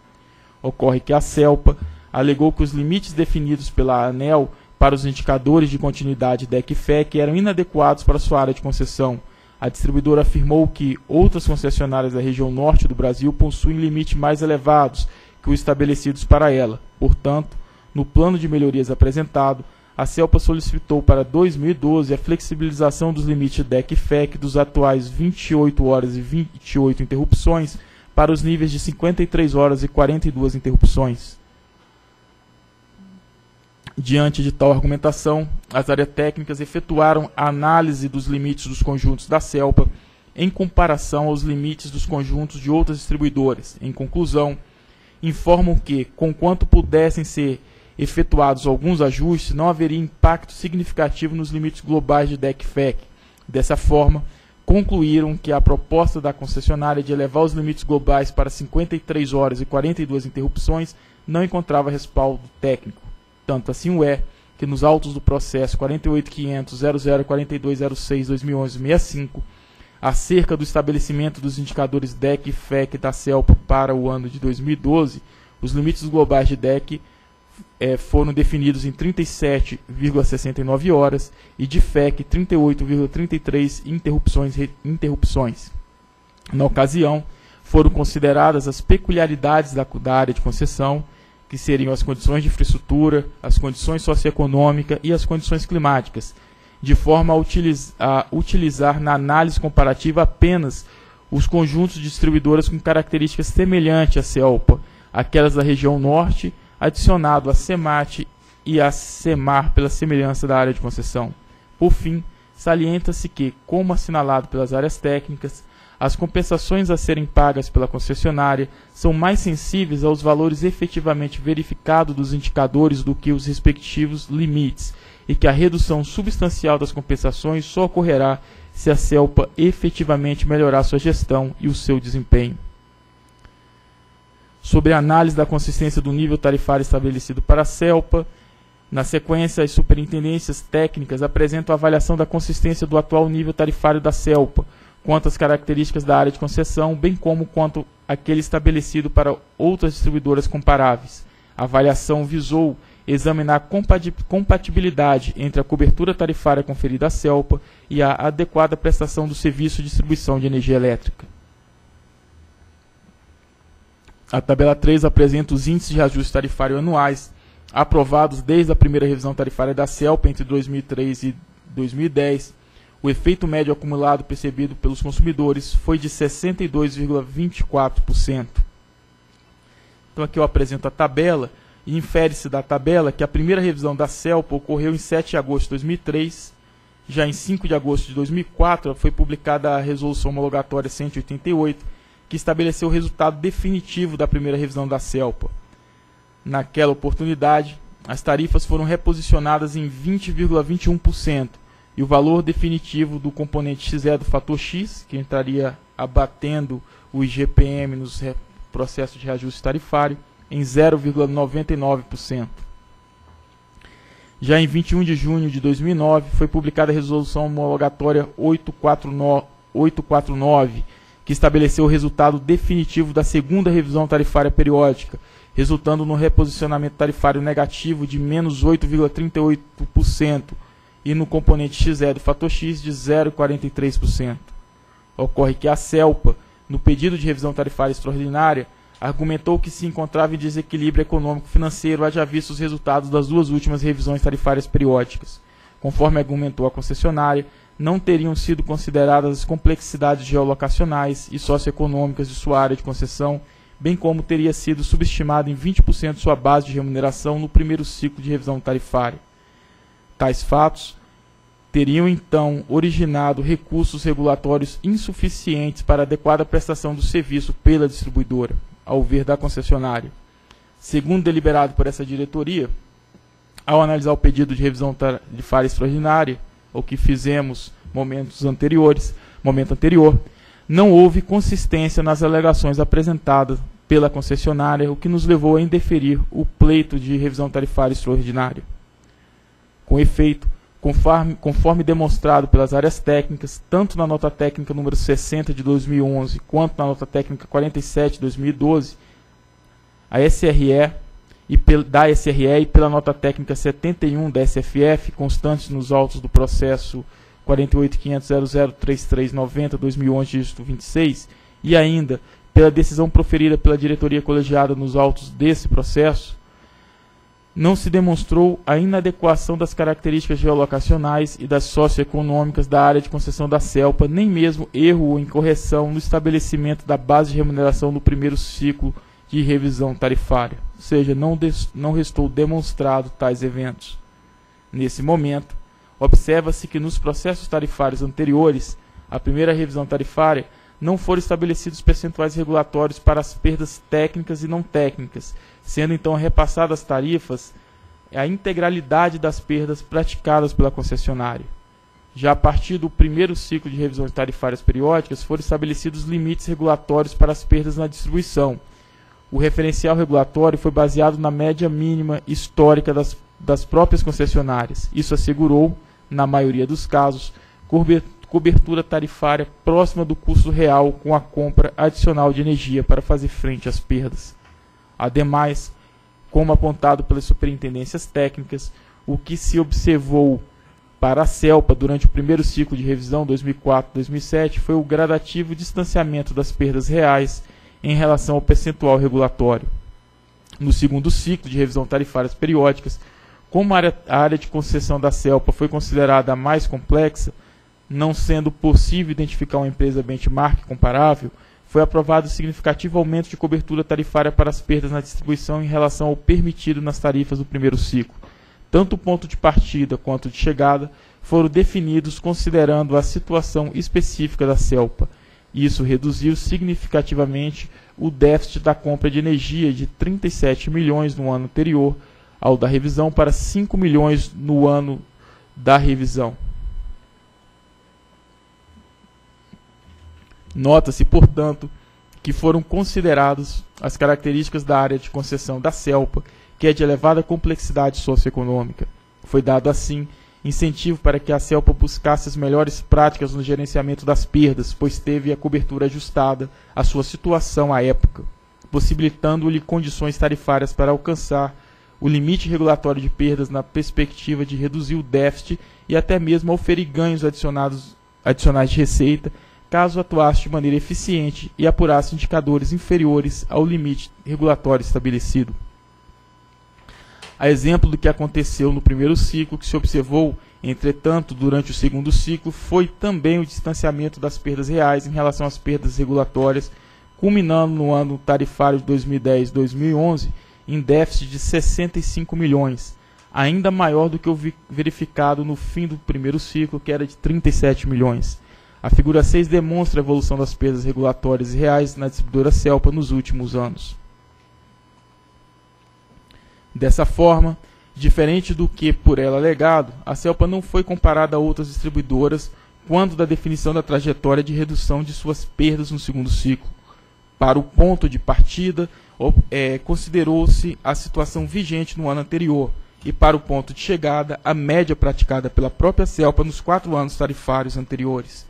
Ocorre que a CELPA alegou que os limites definidos pela ANEEL para os indicadores de continuidade D E C e F E C eram inadequados para sua área de concessão. A distribuidora afirmou que outras concessionárias da região norte do Brasil possuem limites mais elevados que os estabelecidos para ela. Portanto, no plano de melhorias apresentado, a CELPA solicitou para dois mil e doze a flexibilização dos limites D E C e F E C dos atuais vinte e oito horas e vinte e oito interrupções para os níveis de cinquenta e três horas e quarenta e duas interrupções. Diante de tal argumentação, as áreas técnicas efetuaram a análise dos limites dos conjuntos da CELPA em comparação aos limites dos conjuntos de outras distribuidoras. Em conclusão, informam que, conquanto pudessem ser efetuados alguns ajustes, não haveria impacto significativo nos limites globais de D E C F E C. Dessa forma, concluíram que a proposta da concessionária de elevar os limites globais para cinquenta e três horas e quarenta e duas interrupções não encontrava respaldo técnico. Tanto assim o é que nos autos do processo quarenta e oito ponto quinhentos ponto zero zero quatro dois zero seis ponto dois mil e onze ponto sessenta e cinco, acerca do estabelecimento dos indicadores D E C e F E C da CELPA para o ano de dois mil e doze, os limites globais de D E C eh, foram definidos em trinta e sete vírgula sessenta e nove horas e de F E C trinta e oito vírgula trinta e três interrupções, interrupções. Na ocasião, foram consideradas as peculiaridades da, da área de concessão, que seriam as condições de infraestrutura, as condições socioeconômicas e as condições climáticas, de forma a utiliz- a utilizar na análise comparativa apenas os conjuntos de distribuidoras com características semelhantes à CELPA, aquelas da região norte, adicionado à CEMAT e à CEMAR pela semelhança da área de concessão. Por fim, salienta-se que, como assinalado pelas áreas técnicas, as compensações a serem pagas pela concessionária são mais sensíveis aos valores efetivamente verificados dos indicadores do que os respectivos limites, e que a redução substancial das compensações só ocorrerá se a CELPA efetivamente melhorar sua gestão e o seu desempenho. Sobre a análise da consistência do nível tarifário estabelecido para a CELPA, na sequência, as superintendências técnicas apresentam a avaliação da consistência do atual nível tarifário da CELPA, quanto às características da área de concessão, bem como quanto àquele estabelecido para outras distribuidoras comparáveis. A avaliação visou examinar a compatibilidade entre a cobertura tarifária conferida à CELPA e a adequada prestação do serviço de distribuição de energia elétrica. A tabela três apresenta os índices de ajuste tarifário anuais, aprovados desde a primeira revisão tarifária da CELPA entre dois mil e três e dois mil e dez, O efeito médio acumulado percebido pelos consumidores foi de sessenta e dois vírgula vinte e quatro por cento. Então aqui eu apresento a tabela, e infere-se da tabela que a primeira revisão da CELPA ocorreu em sete de agosto de dois mil e três, já em cinco de agosto de dois mil e quatro foi publicada a Resolução Homologatória cento e oitenta e oito, que estabeleceu o resultado definitivo da primeira revisão da CELPA. Naquela oportunidade, as tarifas foram reposicionadas em vinte vírgula vinte e um por cento, e o valor definitivo do componente X E do fator X, que entraria abatendo o I G P M nos processos de reajuste tarifário, em zero vírgula noventa e nove por cento. Já em vinte e um de junho de dois mil e nove, foi publicada a Resolução Homologatória oitocentos e quarenta e nove, que estabeleceu o resultado definitivo da segunda revisão tarifária periódica, resultando no reposicionamento tarifário negativo de menos oito vírgula trinta e oito por cento, e no componente X E do fator X de zero vírgula quarenta e três por cento. Ocorre que a CELPA, no pedido de revisão tarifária extraordinária, argumentou que se encontrava em desequilíbrio econômico-financeiro, haja visto os resultados das duas últimas revisões tarifárias periódicas. Conforme argumentou a concessionária, não teriam sido consideradas as complexidades geolocacionais e socioeconômicas de sua área de concessão, bem como teria sido subestimada em vinte por cento sua base de remuneração no primeiro ciclo de revisão tarifária. Tais fatos teriam, então, originado recursos regulatórios insuficientes para a adequada prestação do serviço pela distribuidora, ao ver da concessionária. Segundo deliberado por essa diretoria, ao analisar o pedido de revisão tarifária extraordinária, o que fizemos momentos anteriores, momento anterior, não houve consistência nas alegações apresentadas pela concessionária, o que nos levou a indeferir o pleito de revisão tarifária extraordinária. Com efeito, conforme, conforme demonstrado pelas áreas técnicas, tanto na nota técnica número sessenta de dois mil e onze, quanto na nota técnica quarenta e sete de dois mil e doze, a S R E e pel, da S R E e pela nota técnica setenta e um da S F F, constantes nos autos do processo quarenta e oito ponto quinhentos ponto zero zero três três nove zero ponto dois mil e onze ponto vinte e seis, e ainda pela decisão proferida pela diretoria colegiada nos autos desse processo, não se demonstrou a inadequação das características geolocacionais e das socioeconômicas da área de concessão da CELPA, nem mesmo erro ou incorreção no estabelecimento da base de remuneração do primeiro ciclo de revisão tarifária, ou seja, não, não restou demonstrado tais eventos. Nesse momento, observa-se que nos processos tarifários anteriores, à primeira revisão tarifária, não foram estabelecidos percentuais regulatórios para as perdas técnicas e não técnicas, sendo então repassadas às tarifas a integralidade das perdas praticadas pela concessionária. Já a partir do primeiro ciclo de revisões tarifárias periódicas, foram estabelecidos limites regulatórios para as perdas na distribuição. O referencial regulatório foi baseado na média mínima histórica das, das próprias concessionárias. Isso assegurou, na maioria dos casos, cobertura cobertura tarifária próxima do custo real com a compra adicional de energia para fazer frente às perdas. Ademais, como apontado pelas superintendências técnicas, o que se observou para a CELPA durante o primeiro ciclo de revisão dois mil e quatro a dois mil e sete foi o gradativo distanciamento das perdas reais em relação ao percentual regulatório. No segundo ciclo de revisão tarifárias periódicas, como a área de concessão da CELPA foi considerada a mais complexa, não sendo possível identificar uma empresa benchmark comparável, foi aprovado significativo aumento de cobertura tarifária para as perdas na distribuição em relação ao permitido nas tarifas do primeiro ciclo. Tanto o ponto de partida quanto de chegada foram definidos considerando a situação específica da CELPA. Isso reduziu significativamente o déficit da compra de energia de trinta e sete milhões no ano anterior ao da revisão para cinco milhões no ano da revisão. Nota-se, portanto, que foram consideradas as características da área de concessão da CELPA, que é de elevada complexidade socioeconômica. Foi dado, assim, incentivo para que a CELPA buscasse as melhores práticas no gerenciamento das perdas, pois teve a cobertura ajustada à sua situação à época, possibilitando-lhe condições tarifárias para alcançar o limite regulatório de perdas na perspectiva de reduzir o déficit e até mesmo auferir ganhos adicionados, adicionais de receita, caso atuasse de maneira eficiente e apurasse indicadores inferiores ao limite regulatório estabelecido. A exemplo do que aconteceu no primeiro ciclo, que se observou, entretanto, durante o segundo ciclo, foi também o distanciamento das perdas reais em relação às perdas regulatórias, culminando no ano tarifário de dois mil e dez a dois mil e onze em déficit de sessenta e cinco milhões, ainda maior do que o verificado no fim do primeiro ciclo, que era de trinta e sete milhões. A figura seis demonstra a evolução das perdas regulatórias e reais na distribuidora CELPA nos últimos anos. Dessa forma, diferente do que por ela alegado, a CELPA não foi comparada a outras distribuidoras quando da definição da trajetória de redução de suas perdas no segundo ciclo. Para o ponto de partida, é, considerou-se a situação vigente no ano anterior, e para o ponto de chegada, a média praticada pela própria CELPA nos quatro anos tarifários anteriores.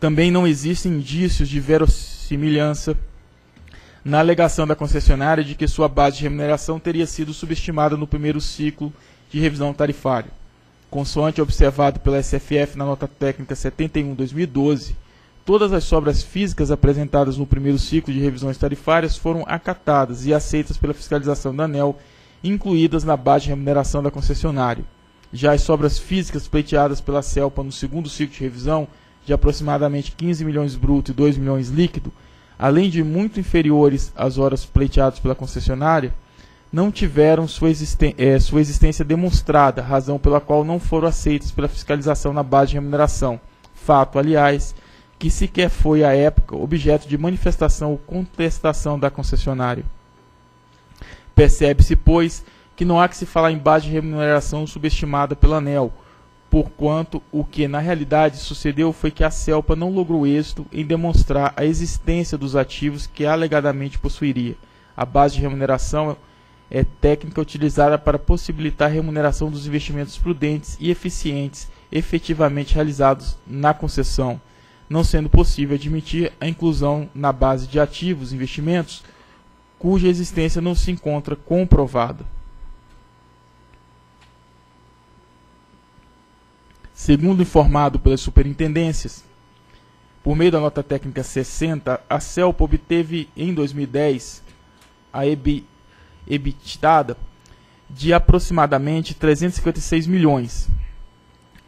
Também não existem indícios de verossimilhança na alegação da concessionária de que sua base de remuneração teria sido subestimada no primeiro ciclo de revisão tarifária. Consoante observado pela S F F na nota técnica setenta e um barra dois mil e doze, todas as sobras físicas apresentadas no primeiro ciclo de revisões tarifárias foram acatadas e aceitas pela fiscalização da ANEEL, incluídas na base de remuneração da concessionária. Já as sobras físicas pleiteadas pela CELPA no segundo ciclo de revisão, de aproximadamente quinze milhões bruto e dois milhões líquido, além de muito inferiores às horas pleiteadas pela concessionária, não tiveram sua, existen- eh, sua existência demonstrada, razão pela qual não foram aceitas pela fiscalização na base de remuneração. Fato, aliás, que sequer foi, à época, objeto de manifestação ou contestação da concessionária. Percebe-se, pois, que não há que se falar em base de remuneração subestimada pela ANEEL, porquanto o que na realidade sucedeu foi que a CELPA não logrou êxito em demonstrar a existência dos ativos que alegadamente possuiria. A base de remuneração é técnica utilizada para possibilitar a remuneração dos investimentos prudentes e eficientes efetivamente realizados na concessão, não sendo possível admitir a inclusão na base de ativos e investimentos cuja existência não se encontra comprovada. Segundo informado pelas superintendências, Por meio da nota técnica sessenta, a CELPA obteve em dois mil e dez a EBITDA de aproximadamente trezentos e cinquenta e seis milhões.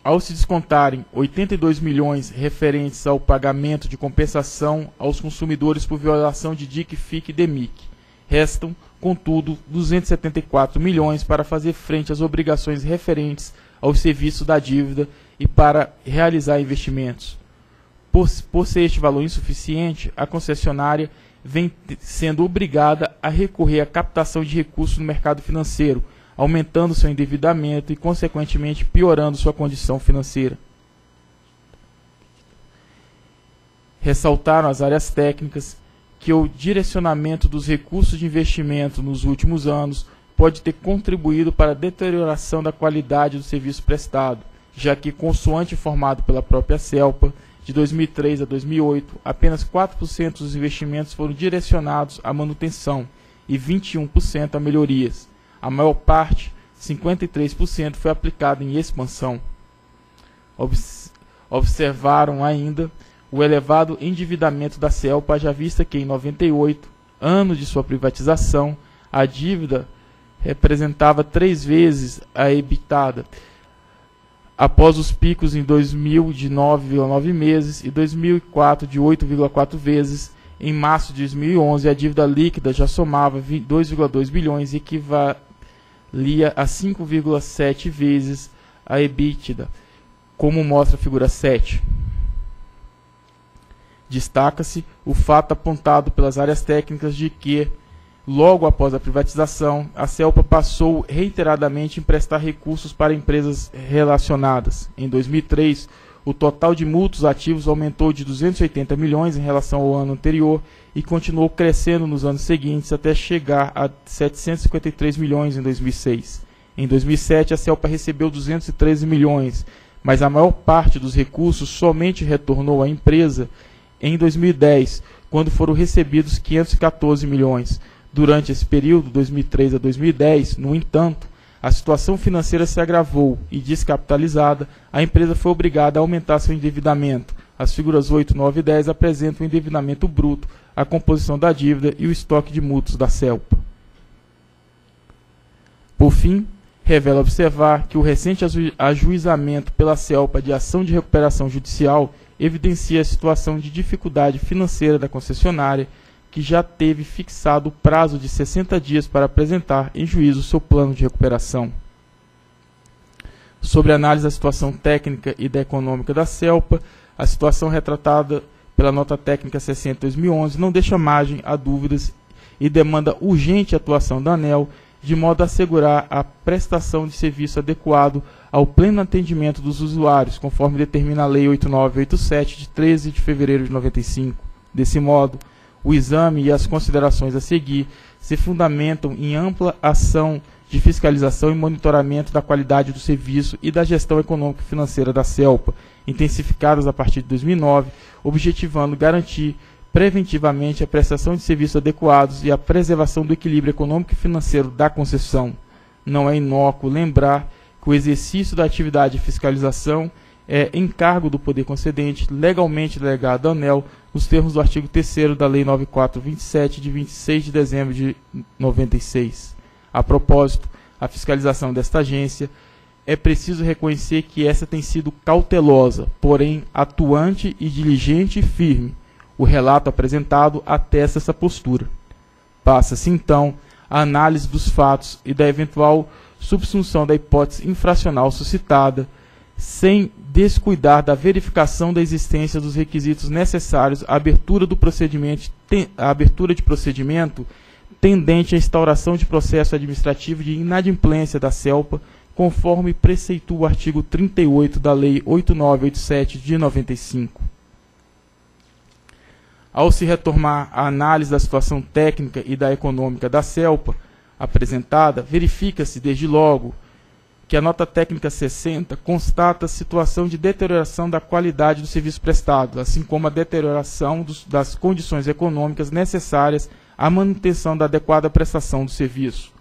Ao se descontarem oitenta e dois milhões referentes ao pagamento de compensação aos consumidores por violação de D I C, F I C e D E M I C, restam, contudo, duzentos e setenta e quatro milhões para fazer frente às obrigações referentes ao serviço da dívida e para realizar investimentos. Por, por ser este valor insuficiente, a concessionária vem sendo obrigada a recorrer à captação de recursos no mercado financeiro, aumentando seu endividamento e, consequentemente, piorando sua condição financeira. Ressaltaram as áreas técnicas que o direcionamento dos recursos de investimento nos últimos anos pode ter contribuído para a deterioração da qualidade do serviço prestado, já que, consoante informado pela própria CELPA, de dois mil e três a dois mil e oito, apenas quatro por cento dos investimentos foram direcionados à manutenção e vinte e um por cento a melhorias. A maior parte, cinquenta e três por cento, foi aplicada em expansão. Observaram ainda o elevado endividamento da CELPA, já vista que em noventa e oito, ano de sua privatização, a dívida representava três vezes a EBITDA, após os picos em dois mil de nove vírgula nove meses e dois mil e quatro de oito vírgula quatro vezes. Em março de dois mil e onze, a dívida líquida já somava dois vírgula dois bilhões e equivalia a cinco vírgula sete vezes a EBITDA, como mostra a figura sete. Destaca-se o fato apontado pelas áreas técnicas de que, logo após a privatização, a CELPA passou reiteradamente a emprestar recursos para empresas relacionadas. Em dois mil e três, o total de mútuos ativos aumentou de duzentos e oitenta milhões em relação ao ano anterior e continuou crescendo nos anos seguintes até chegar a setecentos e cinquenta e três milhões em dois mil e seis. Em dois mil e sete, a CELPA recebeu duzentos e treze milhões, mas a maior parte dos recursos somente retornou à empresa em dois mil e dez, quando foram recebidos quinhentos e quatorze milhões. Durante esse período, dois mil e três a dois mil e dez, no entanto, a situação financeira se agravou e, descapitalizada, a empresa foi obrigada a aumentar seu endividamento. As figuras oito, nove e dez apresentam o endividamento bruto, a composição da dívida e o estoque de mútuos da CELPA. Por fim, revela observar que o recente ajuizamento pela CELPA de ação de recuperação judicial evidencia a situação de dificuldade financeira da concessionária, que já teve fixado o prazo de sessenta dias para apresentar em juízo seu plano de recuperação. Sobre a análise da situação técnica e da econômica da CELPA, a situação retratada pela nota técnica sessenta barra dois mil e onze não deixa margem a dúvidas e demanda urgente atuação da ANEEL, de modo a assegurar a prestação de serviço adequado ao pleno atendimento dos usuários, conforme determina a Lei oito mil novecentos e oitenta e sete, de treze de fevereiro de noventa e cinco. Desse modo, o exame e as considerações a seguir se fundamentam em ampla ação de fiscalização e monitoramento da qualidade do serviço e da gestão econômica e financeira da CELPA, intensificadas a partir de dois mil e nove, objetivando garantir preventivamente a prestação de serviços adequados e a preservação do equilíbrio econômico e financeiro da concessão. Não é inócuo lembrar que o exercício da atividade de fiscalização é encargo do poder concedente, legalmente delegado à ANEEL, nos termos do artigo terceiro da Lei nove mil quatrocentos e vinte e sete, de vinte e seis de dezembro de noventa e seis. A propósito, a fiscalização desta agência, é preciso reconhecer que essa tem sido cautelosa, porém atuante e diligente e firme. O relato apresentado atesta essa postura. Passa-se, então, a análise dos fatos e da eventual subsunção da hipótese infracional suscitada, sem descuidar da verificação da existência dos requisitos necessários à abertura, do procedimento, à abertura de procedimento tendente à instauração de processo administrativo de inadimplência da CELPA, conforme preceitua o artigo trinta e oito da Lei oito mil novecentos e oitenta e sete, de noventa e cinco. Ao se retomar a análise da situação técnica e da econômica da CELPA apresentada, verifica-se, desde logo, que a nota técnica sessenta constata a situação de deterioração da qualidade do serviço prestado, assim como a deterioração dos, das condições econômicas necessárias à manutenção da adequada prestação do serviço.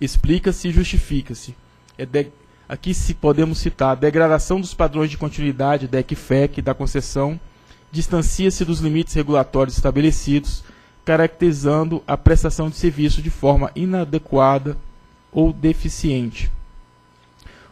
Explica-se e justifica-se. É de, Aqui se podemos citar a degradação dos padrões de continuidade D E C e F E C da concessão, distancia-se dos limites regulatórios estabelecidos, caracterizando a prestação de serviço de forma inadequada ou deficiente.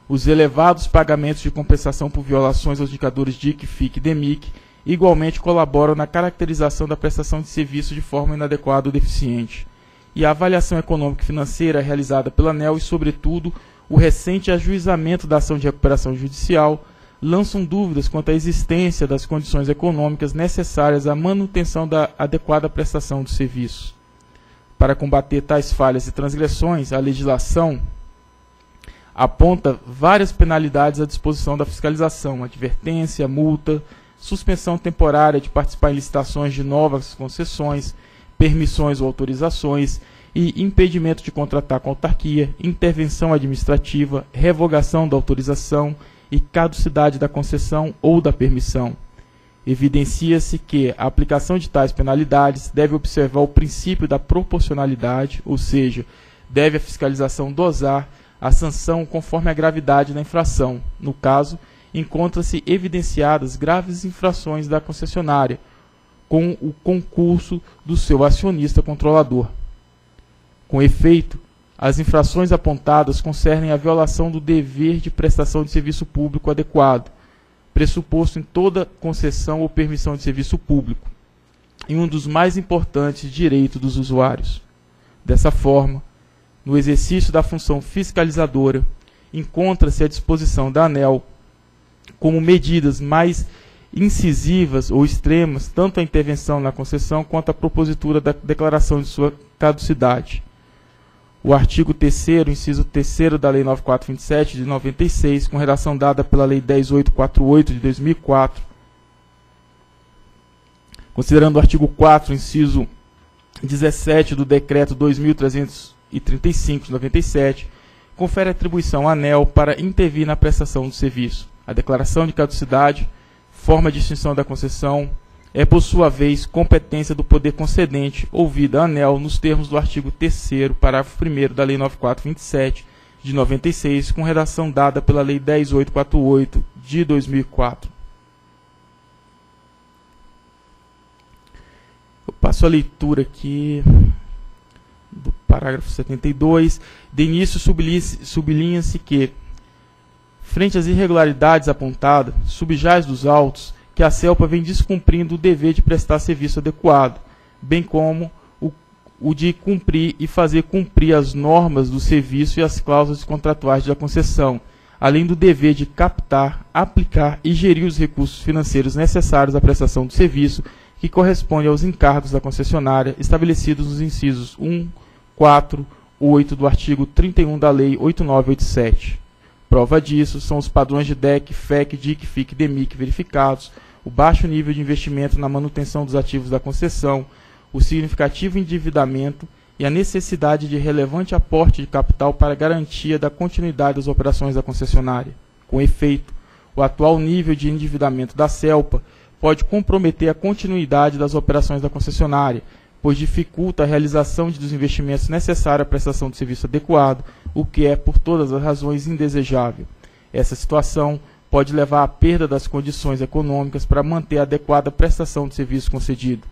Os elevados pagamentos de compensação por violações aos indicadores D I C, F I C e D E M I C igualmente colaboram na caracterização da prestação de serviço de forma inadequada ou deficiente. E a avaliação econômica e financeira realizada pela ANEEL e, sobretudo, o recente ajuizamento da ação de recuperação judicial lançam dúvidas quanto à existência das condições econômicas necessárias à manutenção da adequada prestação do serviço. Para combater tais falhas e transgressões, a legislação aponta várias penalidades à disposição da fiscalização: advertência, multa, suspensão temporária de participar em licitações de novas concessões, permissões ou autorizações, e impedimento de contratar com a autarquia, intervenção administrativa, revogação da autorização e caducidade da concessão ou da permissão. Evidencia-se que a aplicação de tais penalidades deve observar o princípio da proporcionalidade, ou seja, deve a fiscalização dosar a sanção conforme a gravidade da infração. No caso, encontram-se evidenciadas graves infrações da concessionária, com o concurso do seu acionista controlador. Com efeito, as infrações apontadas concernem a violação do dever de prestação de serviço público adequado, pressuposto em toda concessão ou permissão de serviço público, e um dos mais importantes direitos dos usuários. Dessa forma, no exercício da função fiscalizadora, encontra-se à disposição da ANEEL como medidas mais incisivas ou extremas tanto a intervenção na concessão quanto a propositura da declaração de sua caducidade. O artigo terceiro, inciso terceiro da Lei nove mil quatrocentos e vinte e sete, de noventa e seis, com redação dada pela Lei dez mil oitocentos e quarenta e oito, de dois mil e quatro, considerando o artigo quarto, inciso dezessete do Decreto dois mil trezentos e trinta e cinco, de noventa e sete, confere atribuição à ANEEL para intervir na prestação do serviço. A declaração de caducidade, forma de extinção da concessão, é, por sua vez, competência do poder concedente, ouvida a ANEEL nos termos do artigo terceiro, parágrafo primeiro da Lei nove mil quatrocentos e vinte e sete, de noventa e seis, com redação dada pela Lei dez mil oitocentos e quarenta e oito, de dois mil e quatro. Eu passo a leitura aqui do parágrafo setenta e dois. De início, sublinha-se que, frente às irregularidades apontadas, subjaz dos autos que a CELPA vem descumprindo o dever de prestar serviço adequado, bem como o, o de cumprir e fazer cumprir as normas do serviço e as cláusulas contratuais da concessão, além do dever de captar, aplicar e gerir os recursos financeiros necessários à prestação do serviço, que corresponde aos encargos da concessionária estabelecidos nos incisos um, quatro, oito do artigo trinta e um da Lei oito mil novecentos e oitenta e sete. Prova disso são os padrões de D E C, F E C, D I C, F I C e D E M I C verificados, o baixo nível de investimento na manutenção dos ativos da concessão, o significativo endividamento e a necessidade de relevante aporte de capital para garantia da continuidade das operações da concessionária. Com efeito, o atual nível de endividamento da CELPA pode comprometer a continuidade das operações da concessionária, pois dificulta a realização dos investimentos necessários à prestação de serviço adequado, o que é, por todas as razões, indesejável. Essa situação pode levar à perda das condições econômicas para manter a adequada prestação de serviço concedido.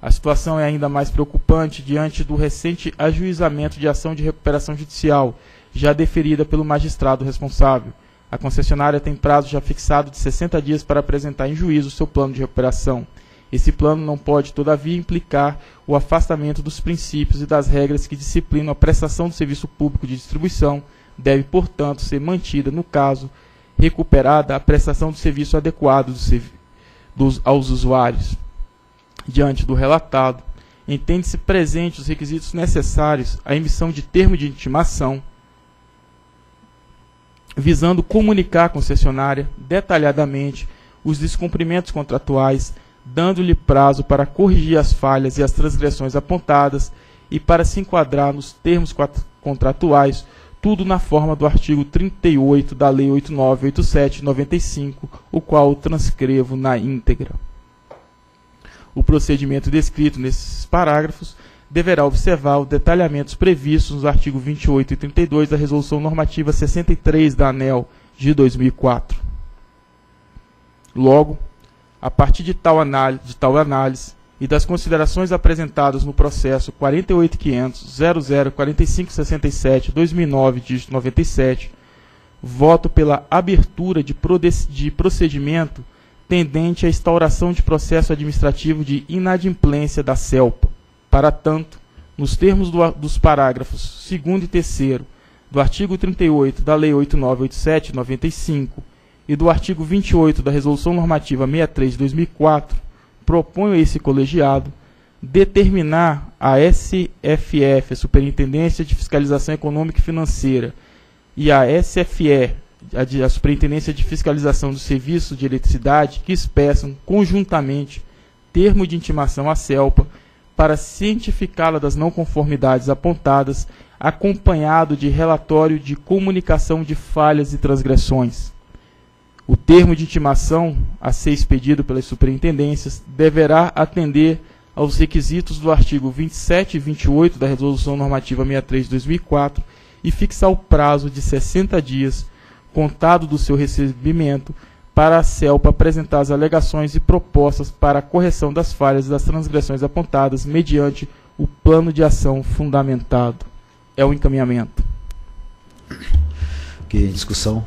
A situação é ainda mais preocupante diante do recente ajuizamento de ação de recuperação judicial, já deferida pelo magistrado responsável. A concessionária tem prazo já fixado de sessenta dias para apresentar em juízo seu plano de recuperação. Esse plano não pode, todavia, implicar o afastamento dos princípios e das regras que disciplinam a prestação do serviço público de distribuição, deve, portanto, ser mantida, no caso, recuperada a prestação do serviço adequado dos, dos, aos usuários. Diante do relatado, entende-se presente os requisitos necessários à emissão de termo de intimação, visando comunicar à concessionária detalhadamente os descumprimentos contratuais, dando-lhe prazo para corrigir as falhas e as transgressões apontadas e para se enquadrar nos termos contratuais, tudo na forma do artigo trinta e oito da Lei oito mil novecentos e oitenta e sete de noventa e cinco, o qual transcrevo na íntegra. O procedimento descrito nesses parágrafos deverá observar os detalhamentos previstos nos artigos vinte e oito e trinta e dois da Resolução Normativa sessenta e três da ANEEL de dois mil e quatro. Logo, a partir de tal análise, de tal análise e das considerações apresentadas no processo quarenta e oito ponto quinhentos ponto zero zero quatro cinco seis sete barra dois mil e nove, dígito noventa e sete, voto pela abertura de procedimento tendente à instauração de processo administrativo de inadimplência da CELPA. Para tanto, nos termos do, dos parágrafos segundo e terceiro do artigo trinta e oito da Lei oito mil novecentos e oitenta e sete barra noventa e cinco e do artigo vinte e oito da Resolução Normativa sessenta e três de dois mil e quatro, proponho a esse colegiado determinar a S F F, a Superintendência de Fiscalização Econômica e Financeira, e a S F E, a Superintendência de Fiscalização do Serviço de Eletricidade, que expeçam conjuntamente termo de intimação à CELPA para cientificá-la das não conformidades apontadas, acompanhado de relatório de comunicação de falhas e transgressões. O termo de intimação a ser expedido pelas superintendências deverá atender aos requisitos do artigo vinte e sete e vinte e oito da Resolução Normativa sessenta e três de dois mil e quatro e fixar o prazo de sessenta dias, contado do seu recebimento, para a CELPA apresentar as alegações e propostas para a correção das falhas e das transgressões apontadas mediante o plano de ação fundamentado. É o encaminhamento. Ok, discussão.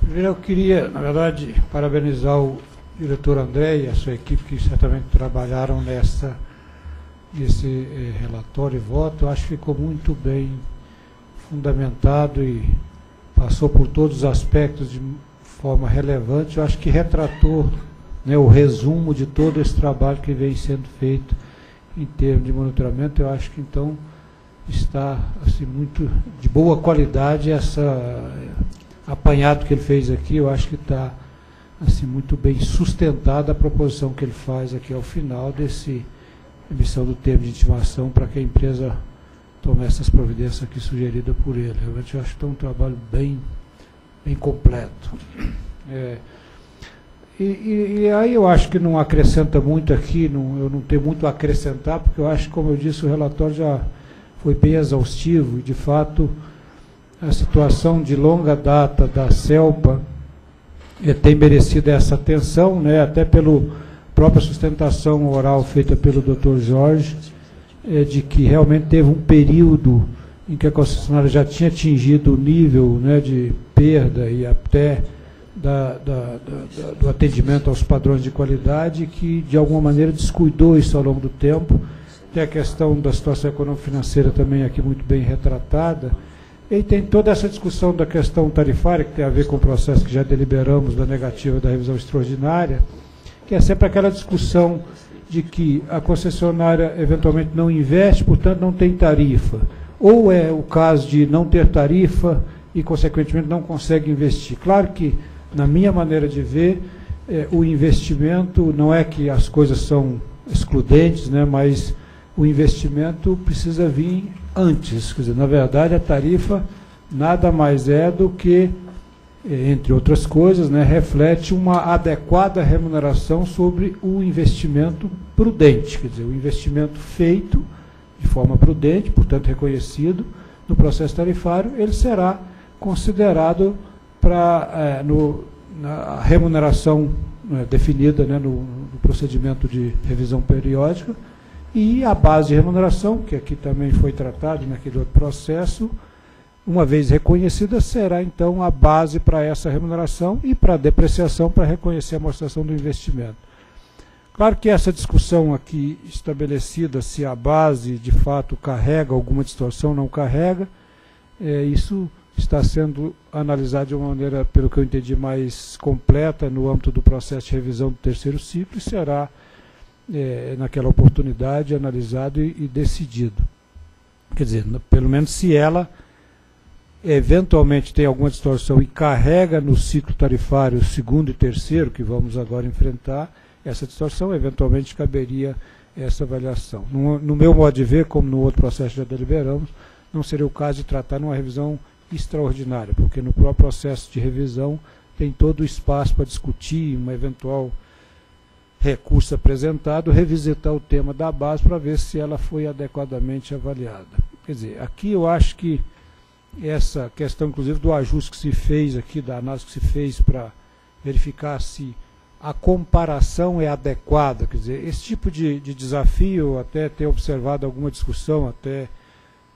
Primeiro, eu queria, na verdade, parabenizar o diretor André e a sua equipe, que certamente trabalharam nessa, nesse eh, relatório e voto. Eu acho que ficou muito bem fundamentado e passou por todos os aspectos de forma relevante. Eu acho que retratou, né, o resumo de todo esse trabalho que vem sendo feito em termos de monitoramento. Eu acho que, então, está assim, muito de boa qualidade essa... apanhado que ele fez aqui. Eu acho que está assim, muito bem sustentada a proposição que ele faz aqui ao final desse emissão do termo de intimação para que a empresa tome essas providências aqui sugeridas por ele. Realmente eu acho que é um trabalho bem, bem completo. É, e, e, e aí eu acho que não acrescenta muito aqui, não, eu não tenho muito a acrescentar, porque eu acho que, como eu disse, o relatório já foi bem exaustivo e, de fato, a situação de longa data da CELPA eh, tem merecido essa atenção, né, até pela própria sustentação oral feita pelo doutor Jorge, eh, de que realmente teve um período em que a concessionária já tinha atingido o nível, né, de perda e até da, da, da, da, do atendimento aos padrões de qualidade, que de alguma maneira descuidou isso ao longo do tempo. Tem a questão da situação econômico-financeira também aqui muito bem retratada. E tem toda essa discussão da questão tarifária, que tem a ver com o processo que já deliberamos da negativa da revisão extraordinária, que é sempre aquela discussão de que a concessionária eventualmente não investe, portanto não tem tarifa. Ou é o caso de não ter tarifa e, consequentemente, não consegue investir. Claro que, na minha maneira de ver, eh, o investimento, não é que as coisas são excludentes, né, mas o investimento precisa vir antes. Quer dizer, na verdade, a tarifa nada mais é do que, entre outras coisas, né, reflete uma adequada remuneração sobre o investimento prudente, quer dizer, o investimento feito de forma prudente, portanto reconhecido no processo tarifário, ele será considerado para é, no, na remuneração né, definida, né, no, no procedimento de revisão periódica. E a base de remuneração, que aqui também foi tratado naquele outro processo, uma vez reconhecida, será então a base para essa remuneração e para a depreciação, para reconhecer a amortização do investimento. Claro que essa discussão aqui estabelecida, se a base de fato carrega alguma distorção, não carrega, é, isso está sendo analisado de uma maneira, pelo que eu entendi, mais completa no âmbito do processo de revisão do terceiro ciclo e será... É, naquela oportunidade, analisado e, e decidido. Quer dizer, no, pelo menos se ela eventualmente tem alguma distorção e carrega no ciclo tarifário segundo e terceiro, que vamos agora enfrentar, essa distorção, eventualmente caberia essa avaliação. No, no meu modo de ver, como no outro processo já deliberamos, não seria o caso de tratar numa revisão extraordinária, porque no próprio processo de revisão tem todo o espaço para discutir uma eventual recurso apresentado, revisitar o tema da base para ver se ela foi adequadamente avaliada. Quer dizer, aqui eu acho que essa questão, inclusive, do ajuste que se fez aqui, da análise que se fez para verificar se a comparação é adequada. Quer dizer, esse tipo de, de desafio, até ter observado alguma discussão, até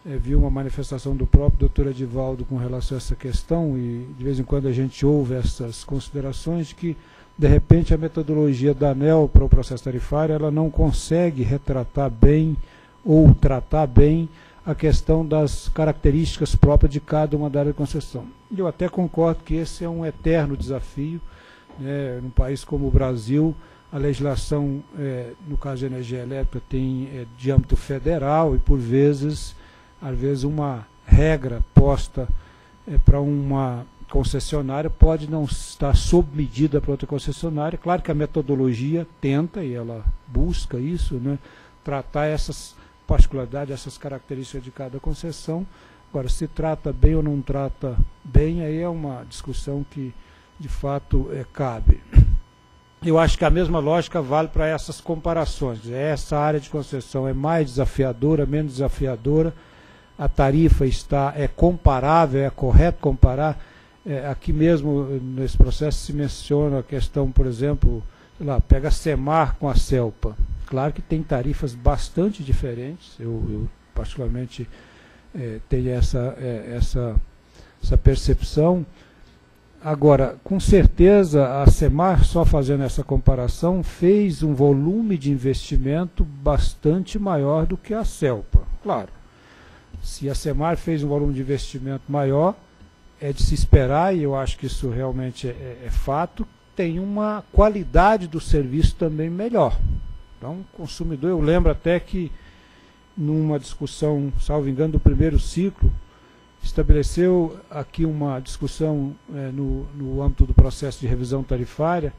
é, vi uma manifestação do próprio doutor Edivaldo com relação a essa questão, e de vez em quando a gente ouve essas considerações de que, de repente, a metodologia da ANEEL para o processo tarifário, ela não consegue retratar bem ou tratar bem a questão das características próprias de cada uma da área de concessão. E eu até concordo que esse é um eterno desafio, né? Num país como o Brasil, a legislação, é, no caso de energia elétrica, tem é, de âmbito federal e, por vezes, às vezes uma regra posta é, para uma concessionária pode não estar sob medida para outra concessionária. Claro que a metodologia tenta, e ela busca isso, né? Tratar essas particularidade, essas características de cada concessão. Agora, se trata bem ou não trata bem, aí é uma discussão que, de fato, é, cabe. Eu acho que a mesma lógica vale para essas comparações. Essa área de concessão é mais desafiadora, menos desafiadora, a tarifa está, é comparável, é correto comparar. É, aqui mesmo, nesse processo, se menciona a questão, por exemplo, sei lá, pega a CEMAR com a CELPA. Claro que tem tarifas bastante diferentes, eu, eu particularmente é, tenho essa, é, essa, essa percepção. Agora, com certeza, a CEMAR, só fazendo essa comparação, fez um volume de investimento bastante maior do que a CELPA. Claro, se a CEMAR fez um volume de investimento maior, é de se esperar, e eu acho que isso realmente é, é fato, tem uma qualidade do serviço também melhor. Então, consumidor, eu lembro até que, numa discussão, salvo engano, do primeiro ciclo, estabeleceu aqui uma discussão é, no, no âmbito do processo de revisão tarifária,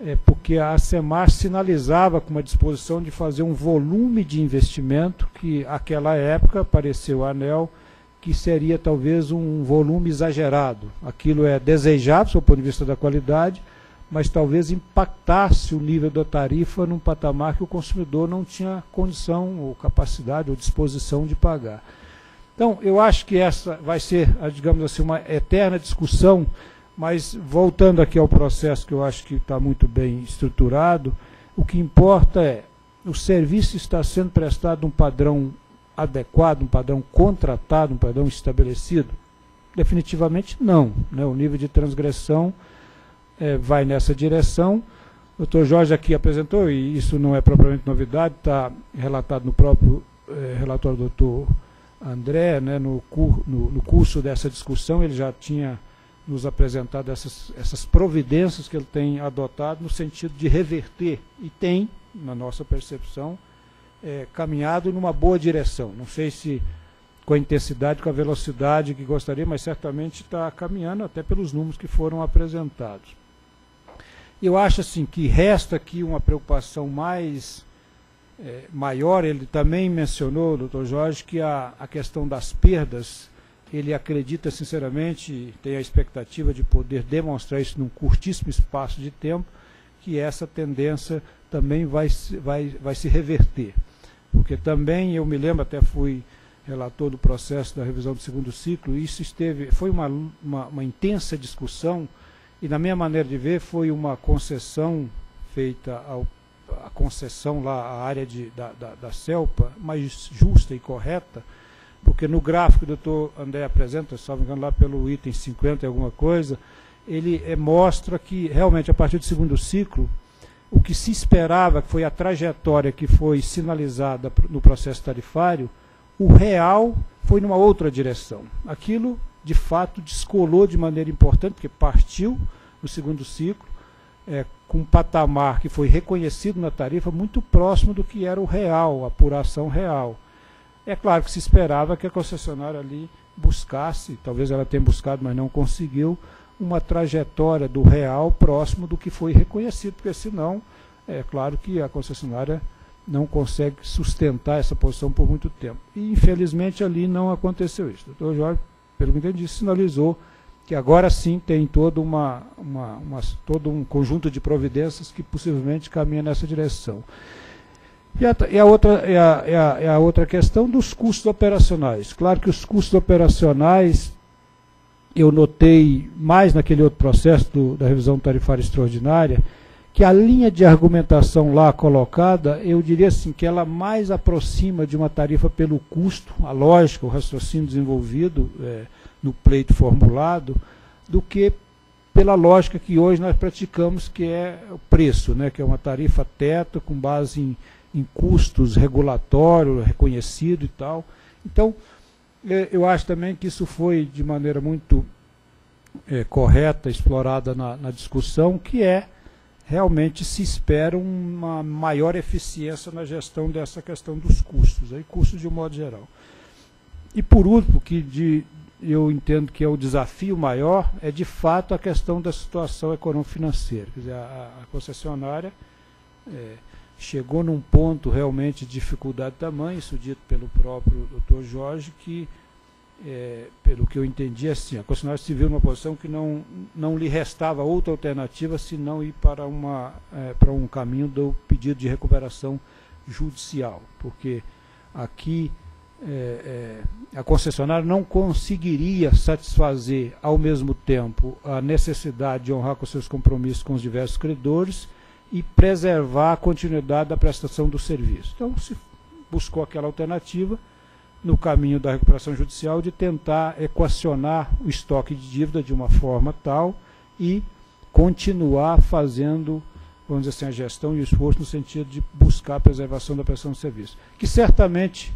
é, porque a CEMAR sinalizava com uma disposição de fazer um volume de investimento que, àquela época, pareceu à ANEEL, que seria talvez um volume exagerado. Aquilo é desejável, do ponto de vista da qualidade, mas talvez impactasse o nível da tarifa num patamar que o consumidor não tinha condição, ou capacidade, ou disposição de pagar. Então, eu acho que essa vai ser, digamos assim, uma eterna discussão, mas voltando aqui ao processo que eu acho que está muito bem estruturado, o que importa é, o serviço está sendo prestado num padrão adequado, um padrão contratado, um padrão estabelecido? Definitivamente não, né? O nível de transgressão É, vai nessa direção. O doutor Jorge aqui apresentou, e isso não é propriamente novidade, está relatado no próprio é, relatório do doutor André, né, no, cur, no, no curso dessa discussão, ele já tinha nos apresentado essas, essas providências que ele tem adotado no sentido de reverter, e tem, na nossa percepção, é, caminhado numa boa direção. Não sei se com a intensidade, com a velocidade que gostaria, mas certamente está caminhando até pelos números que foram apresentados. Eu acho assim que resta aqui uma preocupação mais é, maior. Ele também mencionou, doutor Jorge, que a, a questão das perdas, ele acredita sinceramente, tem a expectativa de poder demonstrar isso num curtíssimo espaço de tempo, que essa tendência também vai, vai, vai se reverter. Porque também, eu me lembro, até fui relator do processo da revisão do segundo ciclo, isso esteve, foi uma, uma, uma intensa discussão, e na minha maneira de ver, foi uma concessão feita, ao, a concessão lá, a área de, da, da, da CELPA, mais justa e correta, porque no gráfico que o doutor André apresenta, se não me engano, lá pelo item cinquenta e alguma coisa, ele é, mostra que, realmente, a partir do segundo ciclo, o que se esperava, que foi a trajetória que foi sinalizada no processo tarifário, o real foi numa outra direção. Aquilo, de fato, descolou de maneira importante, porque partiu no segundo ciclo, é, com um patamar que foi reconhecido na tarifa, muito próximo do que era o real, a apuração real. É claro que se esperava que a concessionária ali buscasse, talvez ela tenha buscado, mas não conseguiu, uma trajetória do real próximo do que foi reconhecido, porque senão, é claro que a concessionária não consegue sustentar essa posição por muito tempo. E, infelizmente, ali não aconteceu isso. O doutor Jorge, pelo que entendi, sinalizou que agora sim tem todo, uma, uma, uma, todo um conjunto de providências que possivelmente caminha nessa direção. E a, e, a outra, e, a, e, a, e a outra questão dos custos operacionais. Claro que os custos operacionais eu notei mais naquele outro processo do, da revisão tarifária extraordinária, que a linha de argumentação lá colocada, eu diria assim, que ela mais aproxima de uma tarifa pelo custo, a lógica, o raciocínio desenvolvido é, no pleito formulado, do que pela lógica que hoje nós praticamos, que é o preço, né, que é uma tarifa teto com base em, em custos regulatório, reconhecido e tal. Então, eu acho também que isso foi de maneira muito é, correta, explorada na, na discussão, que é realmente se espera uma maior eficiência na gestão dessa questão dos custos, aí custos de um modo geral. E por último, que de, eu entendo que é o desafio maior, é de fato a questão da situação econômico-financeira. Quer dizer, a, a concessionária é, chegou num ponto realmente de dificuldade de tamanho, isso dito pelo próprio doutor Jorge, que, é, pelo que eu entendi, assim, a concessionária se viu numa posição que não, não lhe restava outra alternativa senão ir para, uma, é, para um caminho do pedido de recuperação judicial, porque aqui é, é, a concessionária não conseguiria satisfazer ao mesmo tempo a necessidade de honrar com seus compromissos com os diversos credores e preservar a continuidade da prestação do serviço. Então, se buscou aquela alternativa no caminho da recuperação judicial de tentar equacionar o estoque de dívida de uma forma tal e continuar fazendo, vamos dizer assim, a gestão e o esforço no sentido de buscar a preservação da prestação do serviço. Que certamente,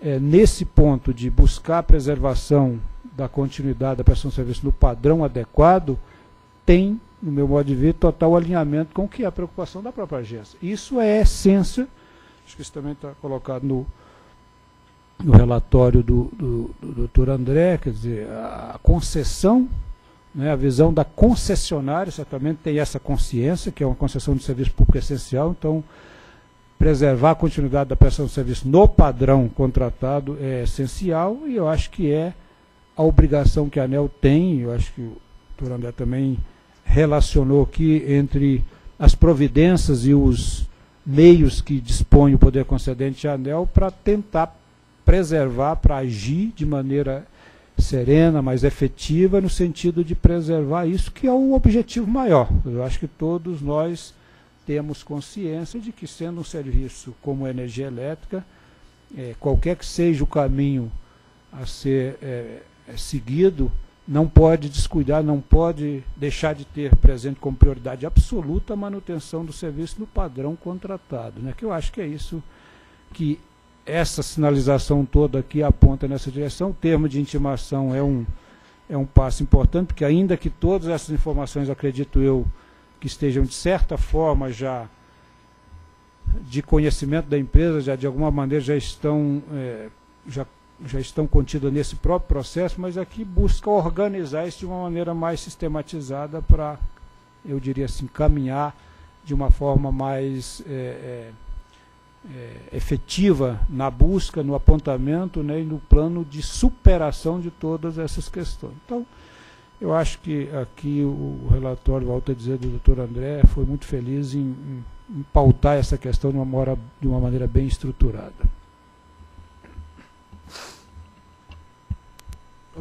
é, nesse ponto de buscar a preservação da continuidade da prestação do serviço no padrão adequado, tem, no meu modo de ver, total alinhamento com o que é a preocupação da própria agência. Isso é essência, acho que isso também está colocado no, no relatório do, do, do doutor André, quer dizer, a concessão, né, a visão da concessionária, certamente tem essa consciência, que é uma concessão de serviço público essencial, então preservar a continuidade da prestação de serviço no padrão contratado é essencial, e eu acho que é a obrigação que a ANEEL tem, eu acho que o doutor André também relacionou aqui entre as providências e os meios que dispõe o poder concedente à ANEEL para tentar preservar, para agir de maneira serena, mais efetiva, no sentido de preservar isso, que é o objetivo maior. Eu acho que todos nós temos consciência de que, sendo um serviço como a energia elétrica, é, qualquer que seja o caminho a ser é, é seguido, não pode descuidar, não pode deixar de ter presente como prioridade absoluta a manutenção do serviço no padrão contratado, né? Que eu acho que é isso, que essa sinalização toda aqui aponta nessa direção. O termo de intimação é um, é um passo importante, porque ainda que todas essas informações, acredito eu, que estejam de certa forma já de conhecimento da empresa, já de alguma maneira já estão... É, já já estão contidas nesse próprio processo, mas aqui busca organizar isso de uma maneira mais sistematizada para, eu diria assim, caminhar de uma forma mais é, é, efetiva na busca, no apontamento, né, e no plano de superação de todas essas questões. Então, eu acho que aqui o relatório, volto a dizer, do doutor André, foi muito feliz em, em, em pautar essa questão de uma, hora, de uma maneira bem estruturada.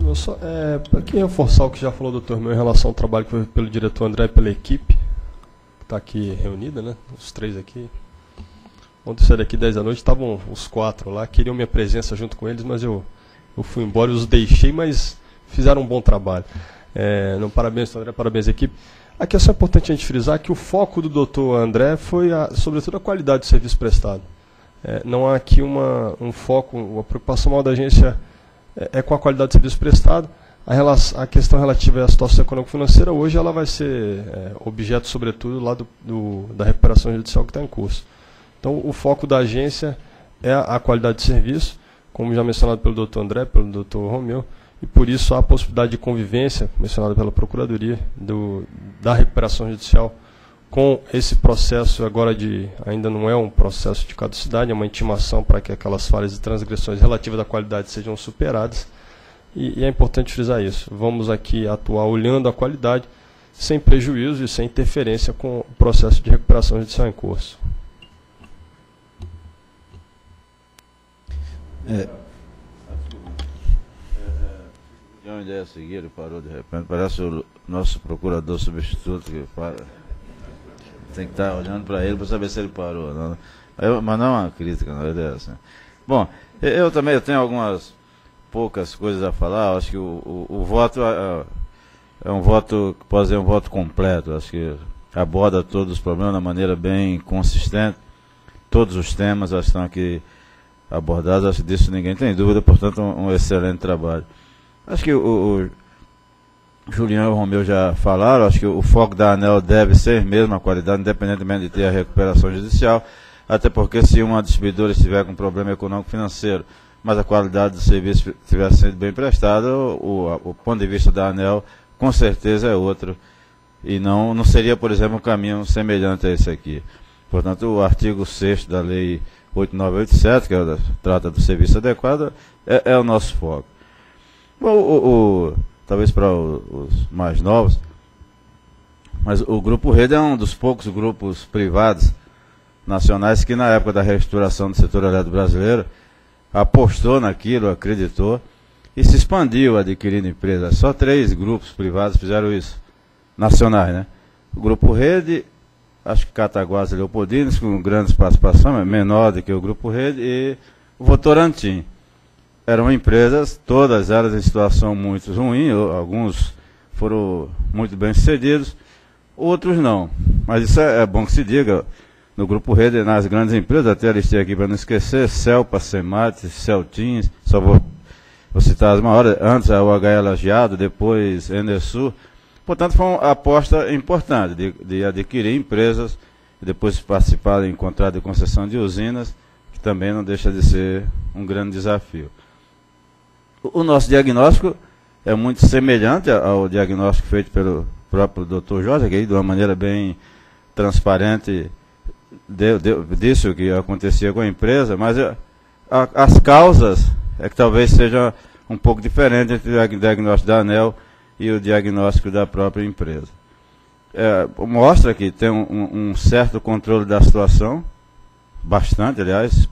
Eu só, é, para quem reforçar o que já falou, doutor, meu, em relação ao trabalho que foi pelo diretor André e pela equipe, que está aqui reunida, né? Os três aqui. Ontem eu saí daqui dez da noite, estavam os quatro lá, queriam minha presença junto com eles, mas eu, eu fui embora, eu os deixei, mas fizeram um bom trabalho. É, não, parabéns, André, parabéns à equipe. Aqui é só importante a gente frisar que o foco do doutor André foi, a, sobretudo, a qualidade do serviço prestado. É, não há aqui uma, um foco, uma preocupação maior da agência é com a qualidade do serviço prestado. A, relação, a questão relativa à situação econômico-financeira, hoje ela vai ser é, objeto, sobretudo, lá do, do, da recuperação judicial que está em curso. Então, o foco da agência é a, a qualidade de serviço, como já mencionado pelo doutor André, pelo doutor Romeu, e por isso há a possibilidade de convivência, mencionada pela Procuradoria, do, da recuperação judicial com esse processo agora de, ainda não é um processo de caducidade, é uma intimação para que aquelas falhas e transgressões relativas à qualidade sejam superadas, e, e é importante frisar isso. Vamos aqui atuar olhando a qualidade, sem prejuízo e sem interferência com o processo de recuperação judicial em curso. É. Tem uma ideia a seguir, ele parou de repente. Parece o nosso procurador substituto que para. Tem que estar olhando para ele para saber se ele parou. Não. Eu, mas não é uma crítica, na verdade. É assim. Bom, eu também tenho algumas poucas coisas a falar. Acho que o, o, o voto é, é um voto, pode ser um voto completo. Acho que aborda todos os problemas de uma maneira bem consistente. Todos os temas já estão aqui abordados. Acho que disso ninguém tem dúvida. Portanto, um, um excelente trabalho. Acho que o, o Julião e o Romeu já falaram, acho que o foco da ANEEL deve ser mesmo a qualidade, independentemente de ter a recuperação judicial, até porque se uma distribuidora estiver com problema econômico-financeiro, mas a qualidade do serviço estiver sendo bem prestada, o, o, o ponto de vista da ANEEL com certeza é outro, e não, não seria, por exemplo, um caminho semelhante a esse aqui. Portanto, o artigo sexto da Lei oito mil novecentos e oitenta e sete, que é, trata do serviço adequado, é, é o nosso foco. Bom, o, o, talvez para os mais novos, mas o Grupo Rede é um dos poucos grupos privados nacionais que, na época da reestruturação do setor elétrico brasileiro, apostou naquilo, acreditou e se expandiu adquirindo empresas. Só três grupos privados fizeram isso, nacionais, né? O Grupo Rede, acho que Cataguases e Leopoldines, com grandes participações, menor do que o Grupo Rede, e o Votorantim. Eram empresas, todas elas em situação muito ruim, alguns foram muito bem sucedidos, outros não. Mas isso é, é bom que se diga, no Grupo Rede, nas grandes empresas, até listei aqui para não esquecer, CELPA, CEMAT, CELTINS, só vou, vou citar as maiores, antes a U H L Lajeado, depois Enersul. Portanto, foi uma aposta importante de, de adquirir empresas, depois participar em contrato de concessão de usinas, que também não deixa de ser um grande desafio. O nosso diagnóstico é muito semelhante ao diagnóstico feito pelo próprio doutor Jorge, que de uma maneira bem transparente deu, deu, disse o que acontecia com a empresa, mas a, as causas é que talvez seja um pouco diferente entre o diagnóstico da ANEEL e o diagnóstico da própria empresa. É, mostra que tem um, um certo controle da situação, bastante, aliás,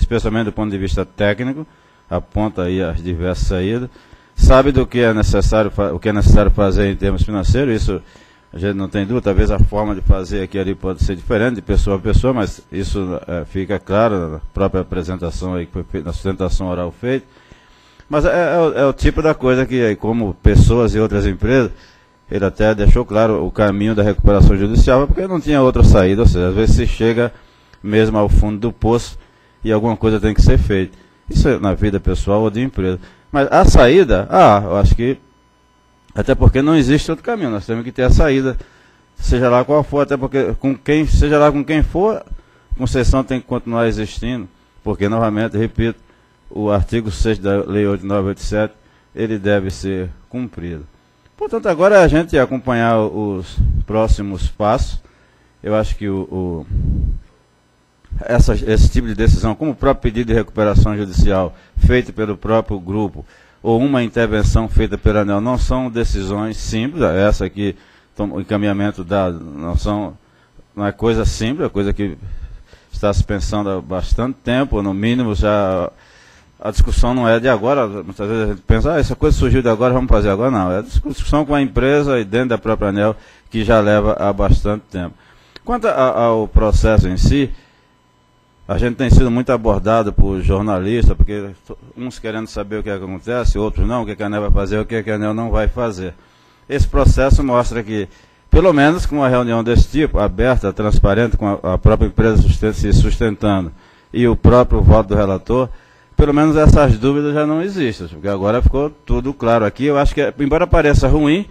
especialmente do ponto de vista técnico, aponta aí as diversas saídas, sabe do que é necessário, o que é necessário fazer em termos financeiros, isso a gente não tem dúvida, talvez a forma de fazer aqui e ali pode ser diferente de pessoa a pessoa, mas isso é, fica claro na própria apresentação aí, na sustentação oral feita, mas é, é, é o tipo da coisa que, como pessoas e outras empresas, ele até deixou claro o caminho da recuperação judicial, porque não tinha outra saída, ou seja, às vezes se chega mesmo ao fundo do poço e alguma coisa tem que ser feita. Isso é na vida pessoal ou de empresa. Mas a saída, ah, eu acho que, até porque não existe outro caminho, nós temos que ter a saída, seja lá qual for, até porque, com quem, seja lá com quem for, a concessão tem que continuar existindo, porque, novamente, repito, o artigo seis da Lei oito mil novecentos e oitenta e sete, ele deve ser cumprido. Portanto, agora é a gente acompanhar os próximos passos. Eu acho que o... o Essa, esse tipo de decisão, como o próprio pedido de recuperação judicial feito pelo próprio grupo ou uma intervenção feita pela ANEEL, não são decisões simples. Essa aqui, o encaminhamento dado, não, são, não é coisa simples, é coisa que está se pensando há bastante tempo, no mínimo já a discussão não é de agora. Muitas vezes a gente pensa, ah, essa coisa surgiu de agora, vamos fazer agora. Não, é discussão com a empresa e dentro da própria ANEEL que já leva há bastante tempo. Quanto a, ao processo em si, a gente tem sido muito abordado por jornalistas, porque uns querendo saber o que acontece, outros não, o que a ANEEL vai fazer, o que a ANEEL não vai fazer. Esse processo mostra que, pelo menos com uma reunião desse tipo, aberta, transparente, com a própria empresa se sustentando e o próprio voto do relator, pelo menos essas dúvidas já não existem, porque agora ficou tudo claro aqui. Eu acho que, embora pareça ruim,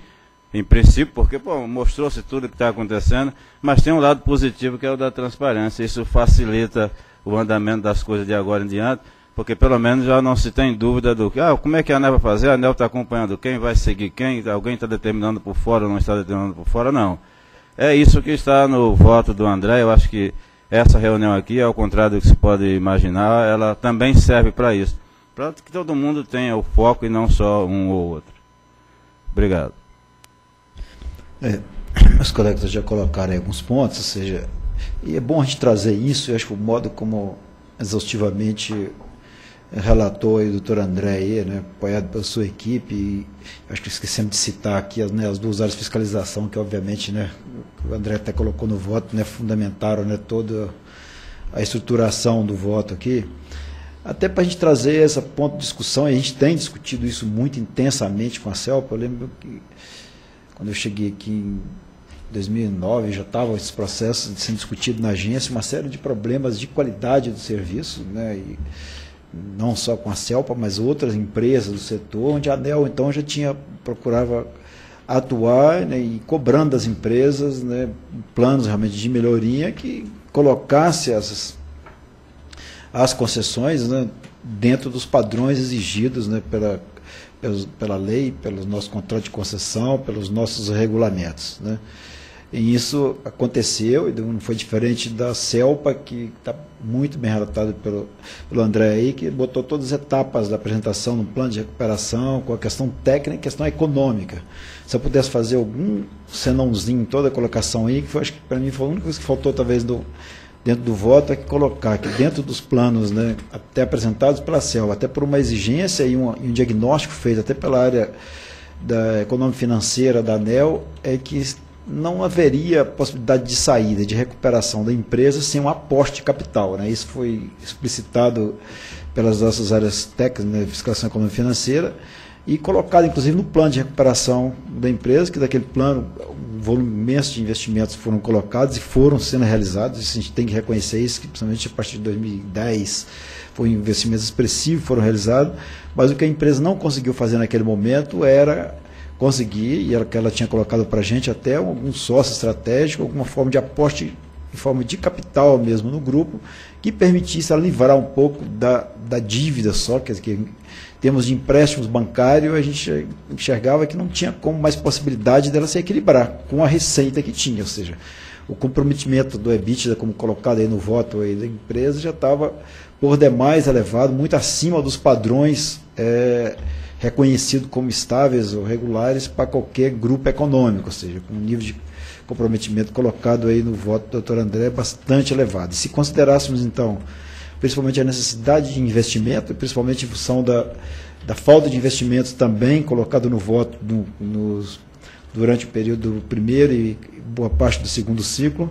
em princípio, porque mostrou-se tudo o que está acontecendo, mas tem um lado positivo que é o da transparência. Isso facilita o andamento das coisas de agora em diante, porque pelo menos já não se tem dúvida do que, ah, como é que a ANEEL vai fazer, a ANEEL está acompanhando quem vai seguir quem, alguém está determinando por fora ou não está determinando por fora, não. É isso que está no voto do André. Eu acho que essa reunião aqui, ao contrário do que se pode imaginar, ela também serve para isso, para que todo mundo tenha o foco e não só um ou outro. Obrigado. É, os colegas já colocaram aí alguns pontos, ou seja, e é bom a gente trazer isso, eu acho que o modo como exaustivamente relatou aí o doutor André, aí, né, apoiado pela sua equipe, e acho que esquecemos de citar aqui as, né, as duas áreas de fiscalização, que obviamente, né, o André até colocou no voto, né, fundamentaram, né, toda a estruturação do voto aqui, até para a gente trazer esse ponto de discussão, e a gente tem discutido isso muito intensamente com a CELPA. Eu lembro que quando eu cheguei aqui em dois mil e nove, já estavam esses processos sendo discutidos na agência, uma série de problemas de qualidade do serviço, né, e não só com a CELPA, mas outras empresas do setor, onde a ANEEL então já tinha, procurava atuar, né, e cobrando das empresas, né, planos realmente de melhoria que colocasse as, as concessões, né, dentro dos padrões exigidos, né, pela, pelos, pela lei, pelos nossos contratos de concessão, pelos nossos regulamentos, né. E isso aconteceu, e não foi diferente da CELPA, que está muito bem relatado pelo, pelo André aí, que botou todas as etapas da apresentação no plano de recuperação, com a questão técnica e questão econômica. Se eu pudesse fazer algum senãozinho em toda a colocação aí, que foi, acho que para mim foi a única coisa que faltou, talvez, do, dentro do voto, é que colocar que dentro dos planos, né, até apresentados pela CELPA, até por uma exigência e um, e um diagnóstico feito até pela área da econômica financeira da ANEEL, é que não haveria possibilidade de saída, de recuperação da empresa sem um aporte de capital, né? Isso foi explicitado pelas nossas áreas técnicas, né, fiscalização econômica e financeira, e colocado inclusive no plano de recuperação da empresa, que daquele plano um volume imenso de investimentos foram colocados e foram sendo realizados. Isso a gente tem que reconhecer isso, que principalmente a partir de dois mil e dez foi um investimento expressivo, foram realizados, mas o que a empresa não conseguiu fazer naquele momento era conseguir, e ela, que ela tinha colocado para a gente até algum sócio estratégico, alguma forma de aporte em forma de capital mesmo no grupo, que permitisse ela livrar um pouco da, da dívida só, que, que em termos de empréstimos bancários, a gente enxergava que não tinha como mais possibilidade dela se equilibrar com a receita que tinha, ou seja, o comprometimento do EBITDA, como colocado aí no voto aí da empresa, já estava por demais elevado, muito acima dos padrões é, reconhecido como estáveis ou regulares para qualquer grupo econômico, ou seja, com um nível de comprometimento colocado aí no voto do doutor André bastante elevado. E se considerássemos, então, principalmente a necessidade de investimento, principalmente em função da, da falta de investimentos também colocado no voto no, nos, durante o período do primeiro e boa parte do segundo ciclo,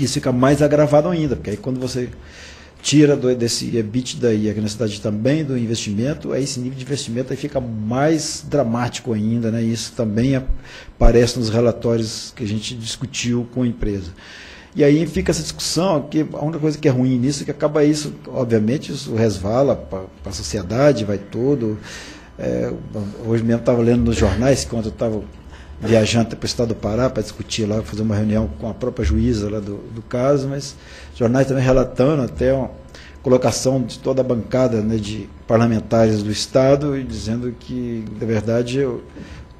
isso fica mais agravado ainda, porque aí quando você tira do, desse EBITDA e a necessidade também do investimento, aí esse nível de investimento aí fica mais dramático ainda, né? Isso também aparece nos relatórios que a gente discutiu com a empresa. E aí fica essa discussão, que a única coisa que é ruim nisso é que acaba isso, obviamente, isso resvala para a sociedade, vai todo. É, hoje mesmo estava lendo nos jornais, quando eu estava viajando para o estado do Pará para discutir lá, fazer uma reunião com a própria juíza lá do, do caso, mas jornais também relatando até a colocação de toda a bancada, né, de parlamentares do estado, e dizendo que, na verdade, eu,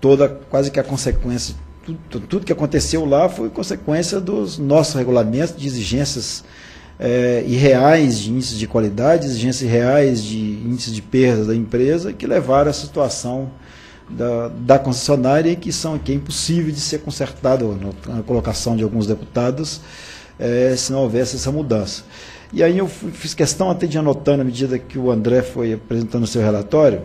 toda, quase que a consequência, tudo, tudo que aconteceu lá foi consequência dos nossos regulamentos de exigências é, irreais de índices de qualidade, exigências irreais de índices de perda da empresa, que levaram à situação Da, da concessionária, que são que é impossível de ser consertado na colocação de alguns deputados, é, se não houvesse essa mudança. E aí eu fiz questão até de anotando, à medida que o André foi apresentando o seu relatório,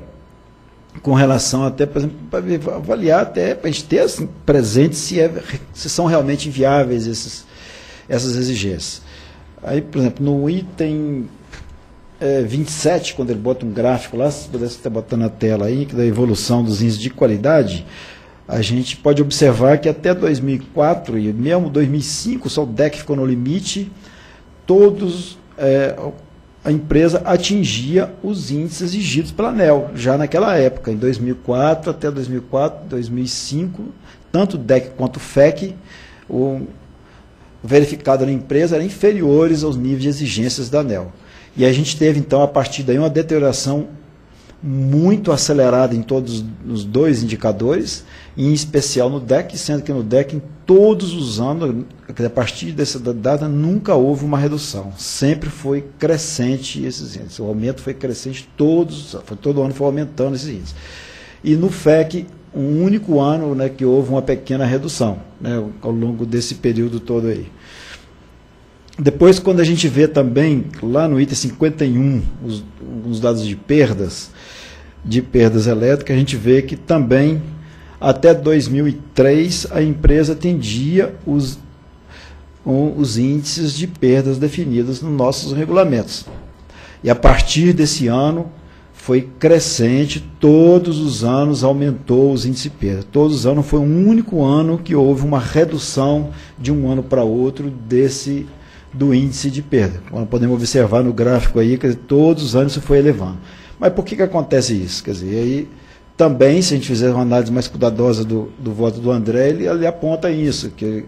com relação até, por exemplo, para avaliar até, para a gente ter assim, presente se, é, se são realmente viáveis esses, essas exigências. Aí, por exemplo, no item É, vinte e sete, quando ele bota um gráfico lá, se pudesse estar botando na tela aí, que da evolução dos índices de qualidade, a gente pode observar que até dois mil e quatro e mesmo dois mil e cinco, só o D E C ficou no limite, todos, é, a empresa atingia os índices exigidos pela ANEEL, já naquela época, em dois mil e quatro, até dois mil e quatro, dois mil e cinco, tanto o D E C quanto o F E C, o verificado na empresa, eram inferiores aos níveis de exigências da ANEEL. E a gente teve, então, a partir daí, uma deterioração muito acelerada em todos os dois indicadores, em especial no D E C, sendo que no D E C, em todos os anos, a partir dessa data, nunca houve uma redução. Sempre foi crescente esses índices. O aumento foi crescente todos, foi, todo ano foi aumentando esses índices. E no F E C, um único ano, né, que houve uma pequena redução, né, ao longo desse período todo aí. Depois, quando a gente vê também, lá no item cinquenta e um, os, os dados de perdas, de perdas elétricas, a gente vê que também, até dois mil e três, a empresa atendia os, um, os índices de perdas definidos nos nossos regulamentos. E a partir desse ano, foi crescente, todos os anos aumentou os índices de perda. Todos os anos, foi um único ano que houve uma redução de um ano para outro desse do índice de perda. Como podemos observar no gráfico aí, quer dizer, todos os anos isso foi elevando. Mas por que que acontece isso? Quer dizer, aí também, se a gente fizer uma análise mais cuidadosa do, do voto do André, ele, ele aponta isso. Que,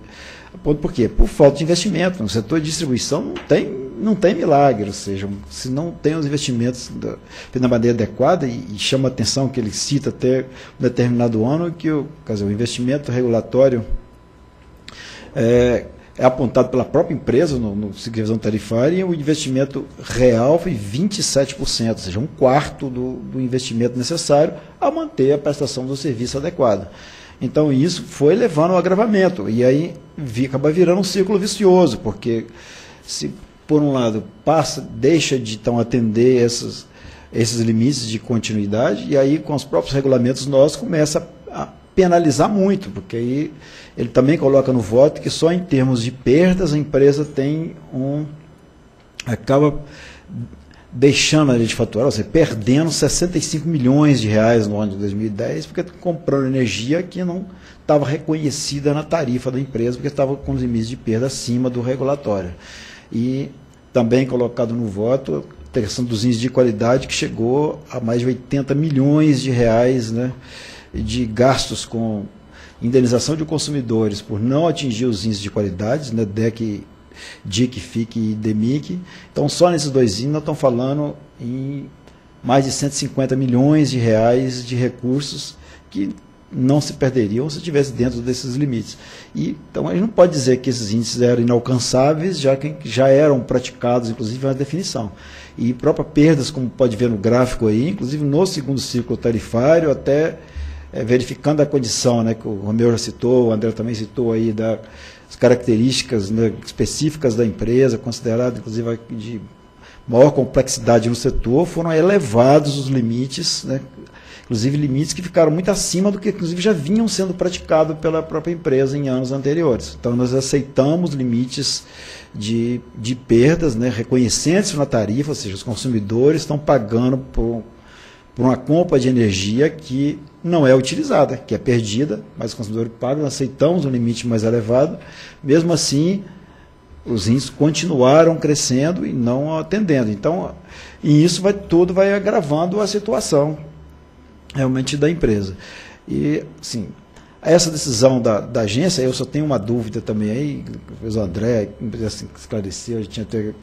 aponta por quê? Por falta de investimento. No setor de distribuição não tem, não tem milagre, ou seja, se não tem os investimentos da, na maneira adequada, e, e chama a atenção que ele cita até um determinado ano, que o, quer dizer, o investimento regulatório é... é apontado pela própria empresa no, no revisão tarifária, e o investimento real foi vinte e sete por cento, ou seja, um quarto do, do investimento necessário a manter a prestação do serviço adequada. Então, isso foi levando ao agravamento, e aí vi, acaba virando um círculo vicioso, porque se, por um lado, passa, deixa de então, atender essas, esses limites de continuidade, e aí, com os próprios regulamentos nossos, começa a penalizar muito, porque aí ele também coloca no voto que só em termos de perdas a empresa tem um, acaba deixando a gente faturar, ou seja, perdendo sessenta e cinco milhões de reais no ano de dois mil e dez, porque comprando energia que não estava reconhecida na tarifa da empresa, porque estava com os limites de perda acima do regulatório. E também colocado no voto a questão dos índices de qualidade, que chegou a mais de oitenta milhões de reais, né, de gastos com indenização de consumidores por não atingir os índices de qualidade, né, D E C, D I C, F I C e D E M I C. Então, só nesses dois índices nós estamos falando em mais de cento e cinquenta milhões de reais de recursos que não se perderiam se estivesse dentro desses limites. E, então, a gente não pode dizer que esses índices eram inalcançáveis, já que já eram praticados, inclusive, na definição. E própria perdas, como pode ver no gráfico aí, inclusive no segundo ciclo tarifário, até... É, verificando a condição, né, que o Romeu já citou, o André também citou aí, das características, né, específicas da empresa, considerada inclusive de maior complexidade no setor, foram elevados os limites, né, inclusive limites que ficaram muito acima do que inclusive já vinham sendo praticados pela própria empresa em anos anteriores. Então, nós aceitamos limites de, de perdas, né, reconhecentes na tarifa, ou seja, os consumidores estão pagando por, por uma compra de energia que não é utilizada, que é perdida, mas o consumidor paga, nós aceitamos um limite mais elevado. Mesmo assim, os índices continuaram crescendo e não atendendo. Então, e isso vai, tudo vai agravando a situação realmente da empresa. E, sim, essa decisão da, da agência, eu só tenho uma dúvida também aí, o André assim, esclareceu, eu tinha até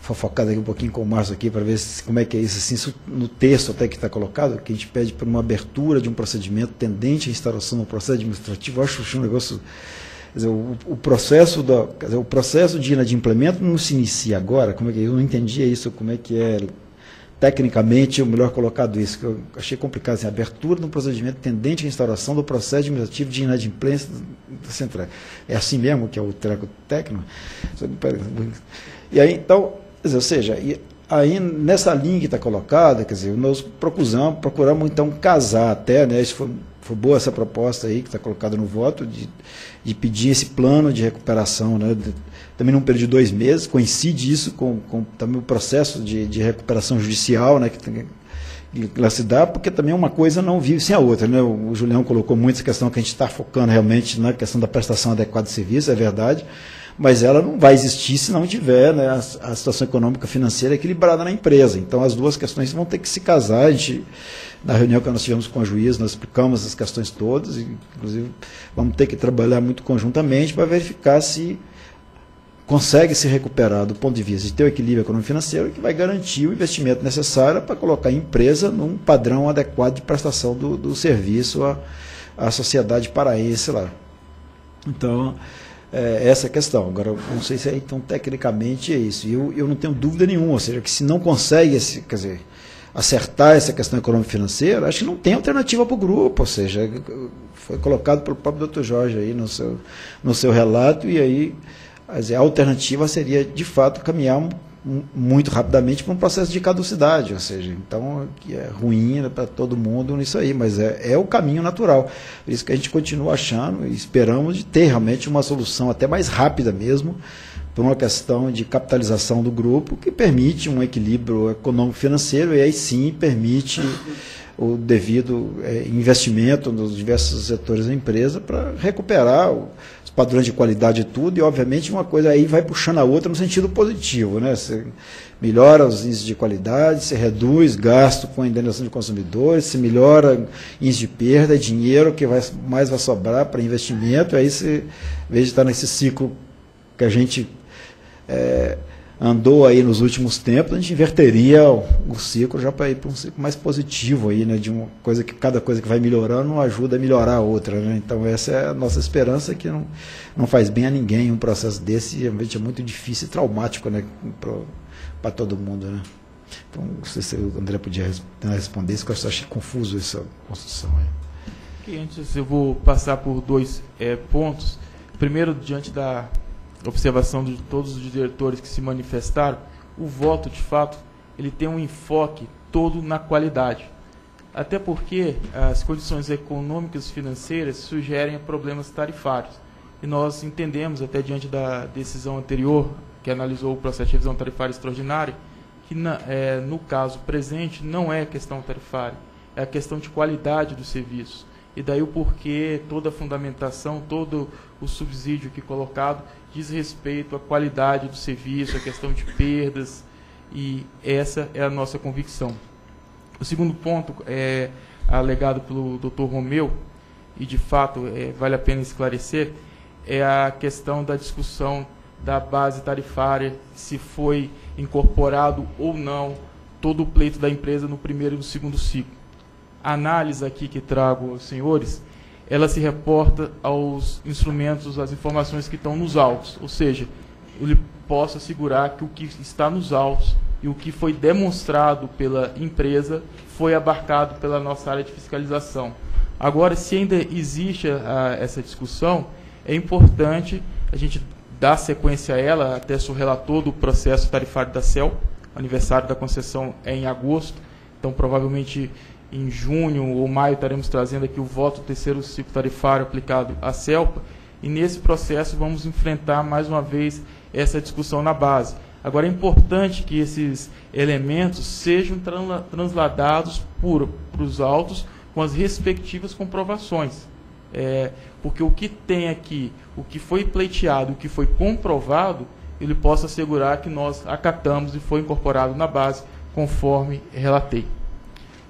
fofocado aqui um pouquinho com o Márcio aqui para ver se, como é que é isso, assim, isso no texto até que está colocado, que a gente pede para uma abertura de um procedimento tendente à instauração de um processo administrativo. Eu acho um negócio, quer dizer, o, o, processo da, quer dizer, o processo de inadimplemento não se inicia agora, como é que, eu não entendia isso, como é que é tecnicamente o melhor colocado isso, que eu achei complicado, assim, abertura de um procedimento tendente à instauração do processo administrativo de inadimplência do central. É assim mesmo que é o treco técnico? E aí, então, ou seja, aí nessa linha que está colocada, quer dizer, nós procuramos, procuramos então casar até, né, isso foi, foi boa essa proposta aí que está colocada no voto, de, de pedir esse plano de recuperação, né, de, também num período de dois meses, coincide isso com, com também o processo de, de recuperação judicial, né, que tem que lá se dá, porque também uma coisa não vive sem a outra, né, o, o Julião colocou muito essa questão que a gente está focando realmente na questão da prestação adequada de serviço, é verdade, mas ela não vai existir se não tiver, né, a, a situação econômica financeira equilibrada na empresa. Então, as duas questões vão ter que se casar. A gente, na reunião que nós tivemos com o juiz, nós explicamos as questões todas, e, inclusive, vamos ter que trabalhar muito conjuntamente para verificar se consegue se recuperar do ponto de vista de ter o equilíbrio econômico-financeiro, que vai garantir o investimento necessário para colocar a empresa num padrão adequado de prestação do, do serviço à, à sociedade paraense lá. Então, é, essa é a questão. Agora, eu não sei se é, então, tecnicamente é isso. E eu, eu não tenho dúvida nenhuma, ou seja, que se não consegue, esse, quer dizer, acertar essa questão econômico-financeira, acho que não tem alternativa para o grupo, ou seja, foi colocado pelo próprio doutor Jorge aí no seu, no seu relato, e aí... A alternativa seria, de fato, caminhar muito rapidamente para um processo de caducidade, ou seja, então que é ruim para todo mundo isso aí, mas é, é o caminho natural. Por isso que a gente continua achando e esperamos de ter realmente uma solução até mais rápida mesmo para uma questão de capitalização do grupo que permite um equilíbrio econômico-financeiro e aí sim permite o devido é, investimento nos diversos setores da empresa para recuperar o padrões de qualidade e tudo, e obviamente uma coisa aí vai puxando a outra no sentido positivo, né? Você melhora os índices de qualidade, você reduz gasto com a indenização de consumidores, se melhora índice de perda, dinheiro que vai, mais vai sobrar para investimento, e aí você, em vez de estar nesse ciclo que a gente é, andou aí nos últimos tempos, a gente inverteria o, o ciclo já para ir para um ciclo mais positivo aí, né? De uma coisa que cada coisa que vai melhorando ajuda a melhorar a outra, né? Então essa é a nossa esperança, que não, não faz bem a ninguém um processo desse, realmente é muito difícil e traumático, né? Para todo mundo, né? Então não sei se o André podia responder isso, porque eu achei confuso essa construção aí. E antes eu vou passar por dois é, pontos. Primeiro, diante da observação de todos os diretores que se manifestaram, o voto, de fato, ele tem um enfoque todo na qualidade. Até porque as condições econômicas e financeiras sugerem problemas tarifários. E nós entendemos, até diante da decisão anterior, que analisou o processo de revisão tarifária extraordinária, que na, é, no caso presente não é questão tarifária, é a questão de qualidade do serviço. E daí o porquê, toda a fundamentação, todo o subsídio aqui colocado diz respeito à qualidade do serviço, à questão de perdas, e essa é a nossa convicção. O segundo ponto é alegado pelo doutor Romeu, e de fato é, vale a pena esclarecer, é a questão da discussão da base tarifária, se foi incorporado ou não todo o pleito da empresa no primeiro e no segundo ciclo. A análise aqui que trago aos senhores, ela se reporta aos instrumentos, às informações que estão nos autos, ou seja, eu posso assegurar que o que está nos autos e o que foi demonstrado pela empresa foi abarcado pela nossa área de fiscalização. Agora, se ainda existe a, essa discussão, é importante a gente dar sequência a ela, até sou relator do processo tarifário da C E L, o aniversário da concessão é em agosto, então provavelmente... em junho ou maio estaremos trazendo aqui o voto do terceiro ciclo tarifário aplicado à CELPA, e nesse processo vamos enfrentar mais uma vez essa discussão na base. Agora é importante que esses elementos sejam transladados para os autos com as respectivas comprovações, é, porque o que tem aqui, o que foi pleiteado, o que foi comprovado, ele possa assegurar que nós acatamos e foi incorporado na base, conforme relatei.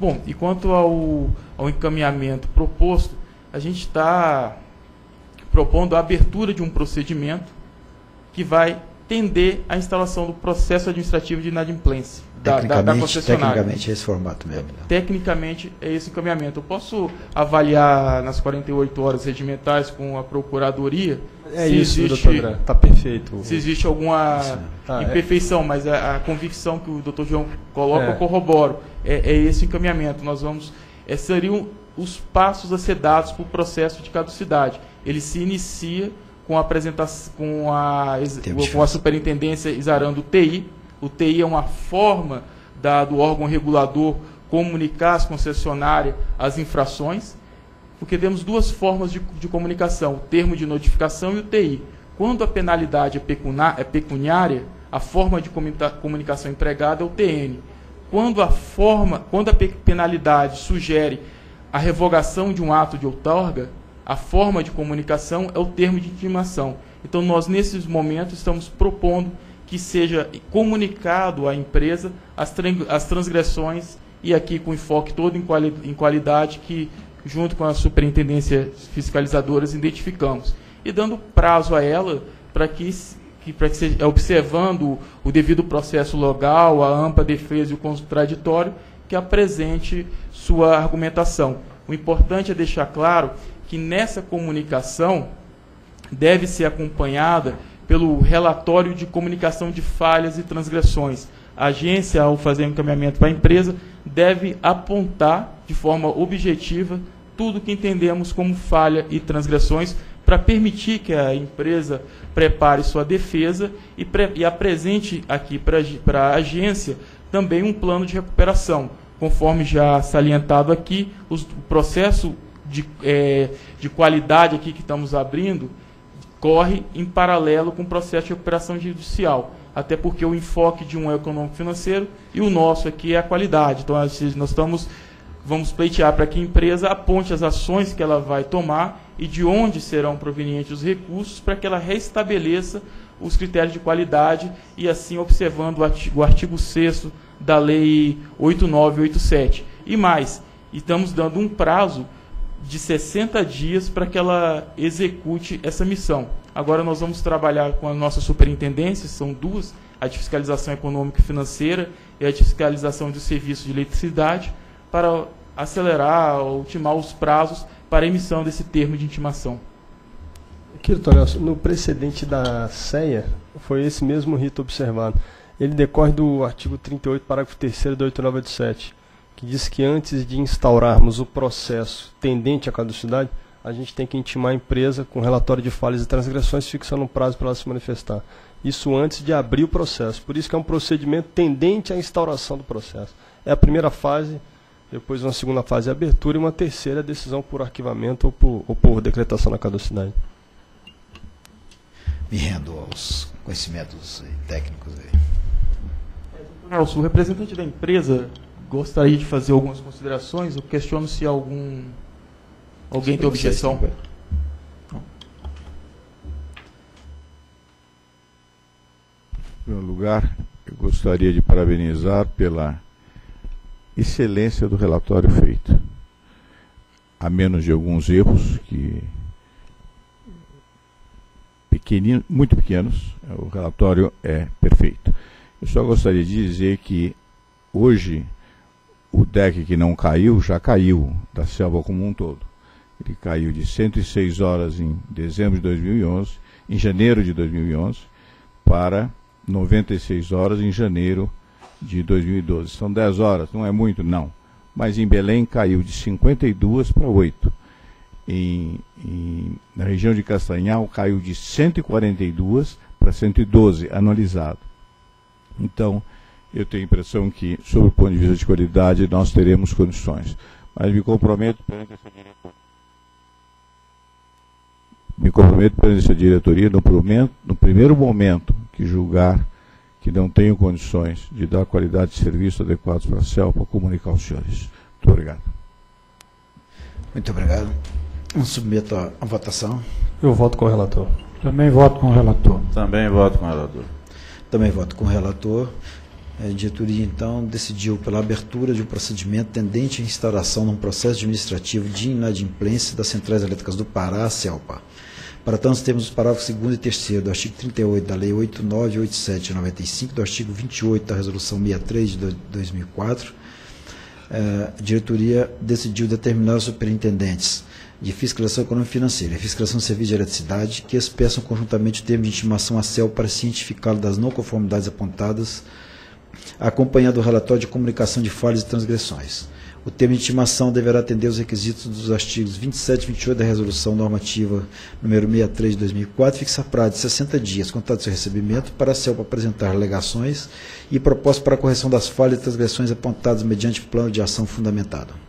Bom, e quanto ao, ao encaminhamento proposto, a gente está propondo a abertura de um procedimento que vai tender à instalação do processo administrativo de inadimplência da, da, da concessionária. Tecnicamente é esse formato mesmo. Tecnicamente é esse encaminhamento. Eu posso avaliar nas quarenta e oito horas regimentais com a Procuradoria? É se isso, existe, doutor André. Está perfeito. Se existe alguma tá, imperfeição, é... mas a, a convicção que o doutor João coloca, é. eu corroboro. É, é esse encaminhamento. Nós vamos... É, seriam os passos a ser dados para o processo de caducidade. Ele se inicia com a, apresentação, com a, com a superintendência exarando o T I. O T I é uma forma da, do órgão regulador comunicar às concessionárias as infrações, porque temos duas formas de, de comunicação, o termo de notificação e o T I. Quando a penalidade é, pecuna, é pecuniária, a forma de comunicação empregada é o T N. Quando a, forma, quando a penalidade sugere a revogação de um ato de outorga, a forma de comunicação é o termo de intimação. Então, nós, nesses momentos, estamos propondo que seja comunicado à empresa as, as transgressões, e aqui com enfoque todo em, quali em qualidade, que junto com a superintendência fiscalizadoras identificamos, e dando prazo a ela para que, que para que seja, observando o devido processo legal, a ampla defesa e o contraditório, que apresente sua argumentação. O importante é deixar claro que nessa comunicação deve ser acompanhada pelo relatório de comunicação de falhas e transgressões. A agência, ao fazer um encaminhamento para a empresa, deve apontar de forma objetiva tudo que entendemos como falha e transgressões para permitir que a empresa prepare sua defesa e, pre e apresente aqui para a agência também um plano de recuperação. Conforme já salientado aqui, os, o processo de, é, de qualidade aqui que estamos abrindo corre em paralelo com o processo de recuperação judicial, até porque o enfoque de um é econômico-financeiro e o nosso aqui é a qualidade. Então, nós estamos, vamos pleitear para que a empresa aponte as ações que ela vai tomar e de onde serão provenientes os recursos para que ela restabeleça os critérios de qualidade e, assim, observando o artigo, o artigo sexto da Lei oito mil novecentos e oitenta e sete. E mais, estamos dando um prazo de sessenta dias para que ela execute essa missão. Agora nós vamos trabalhar com a nossa superintendência, são duas, a de fiscalização econômica e financeira e a de fiscalização de serviços de eletricidade, para acelerar, ultimar os prazos para a emissão desse termo de intimação. Querido, no precedente da C E A, foi esse mesmo rito observado. Ele decorre do artigo trinta e oito, parágrafo terceiro da oito mil novecentos e oitenta e sete, que diz que antes de instaurarmos o processo tendente à caducidade, a gente tem que intimar a empresa com relatório de falhas e transgressões, fixando um prazo para ela se manifestar. Isso antes de abrir o processo. Por isso que é um procedimento tendente à instauração do processo. É a primeira fase, depois uma segunda fase, a abertura, e uma terceira, a decisão por arquivamento ou por, ou por decretação da caducidade. Me rendo aos conhecimentos técnicos aí. Nelson, o representante da empresa gostaria de fazer algumas considerações. Eu questiono se algum alguém tem objeção. Em primeiro lugar, eu gostaria de parabenizar pela excelência do relatório feito. A menos de alguns erros que pequeninos, muito pequenos, o relatório é perfeito. Eu só gostaria de dizer que hoje o D E C que não caiu, já caiu da CELPA como um todo. Ele caiu de cento e seis horas em dezembro de dois mil e onze, em janeiro de dois mil e onze, para noventa e seis horas em janeiro de dois mil e doze. São dez horas, não é muito? Não. Mas em Belém caiu de cinquenta e duas para oito. Em, em, na região de Castanhal caiu de cento e quarenta e duas para cento e doze, anualizado. Então, eu tenho a impressão que, sob o ponto de vista de qualidade, nós teremos condições. Mas me comprometo perante essa diretoria, me comprometo perante essa diretoria no, momento, no primeiro momento que julgar que não tenho condições de dar qualidade de serviço adequados para a CELPA, comunicar aos senhores. Muito obrigado. Muito obrigado. Eu submeto a votação. Eu voto com o relator. Também voto com o relator. Também voto com o relator. Também voto com o relator. A diretoria, então, decidiu pela abertura de um procedimento tendente à instauração de um processo administrativo de inadimplência das Centrais Elétricas do Pará, CELPA. Para tanto, temos os parágrafos segundo e terceiro do artigo trinta e oito da Lei oito mil novecentos e oitenta e sete de noventa e cinco, do artigo vinte e oito da Resolução sessenta e três de dois mil e quatro. A diretoria decidiu determinar os superintendentes de fiscalização econômica e financeira e fiscalização de serviços de eletricidade, que expressam conjuntamente o termo de intimação à CELPA para cientificá-lo das não conformidades apontadas, acompanhado o relatório de comunicação de falhas e transgressões. O termo de intimação deverá atender os requisitos dos artigos vinte e sete e vinte e oito da Resolução Normativa número sessenta e três de dois mil e quatro, fixa prazo de sessenta dias, contado seu recebimento, para a CELPA apresentar alegações e propostas para a correção das falhas e transgressões apontadas mediante plano de ação fundamentado.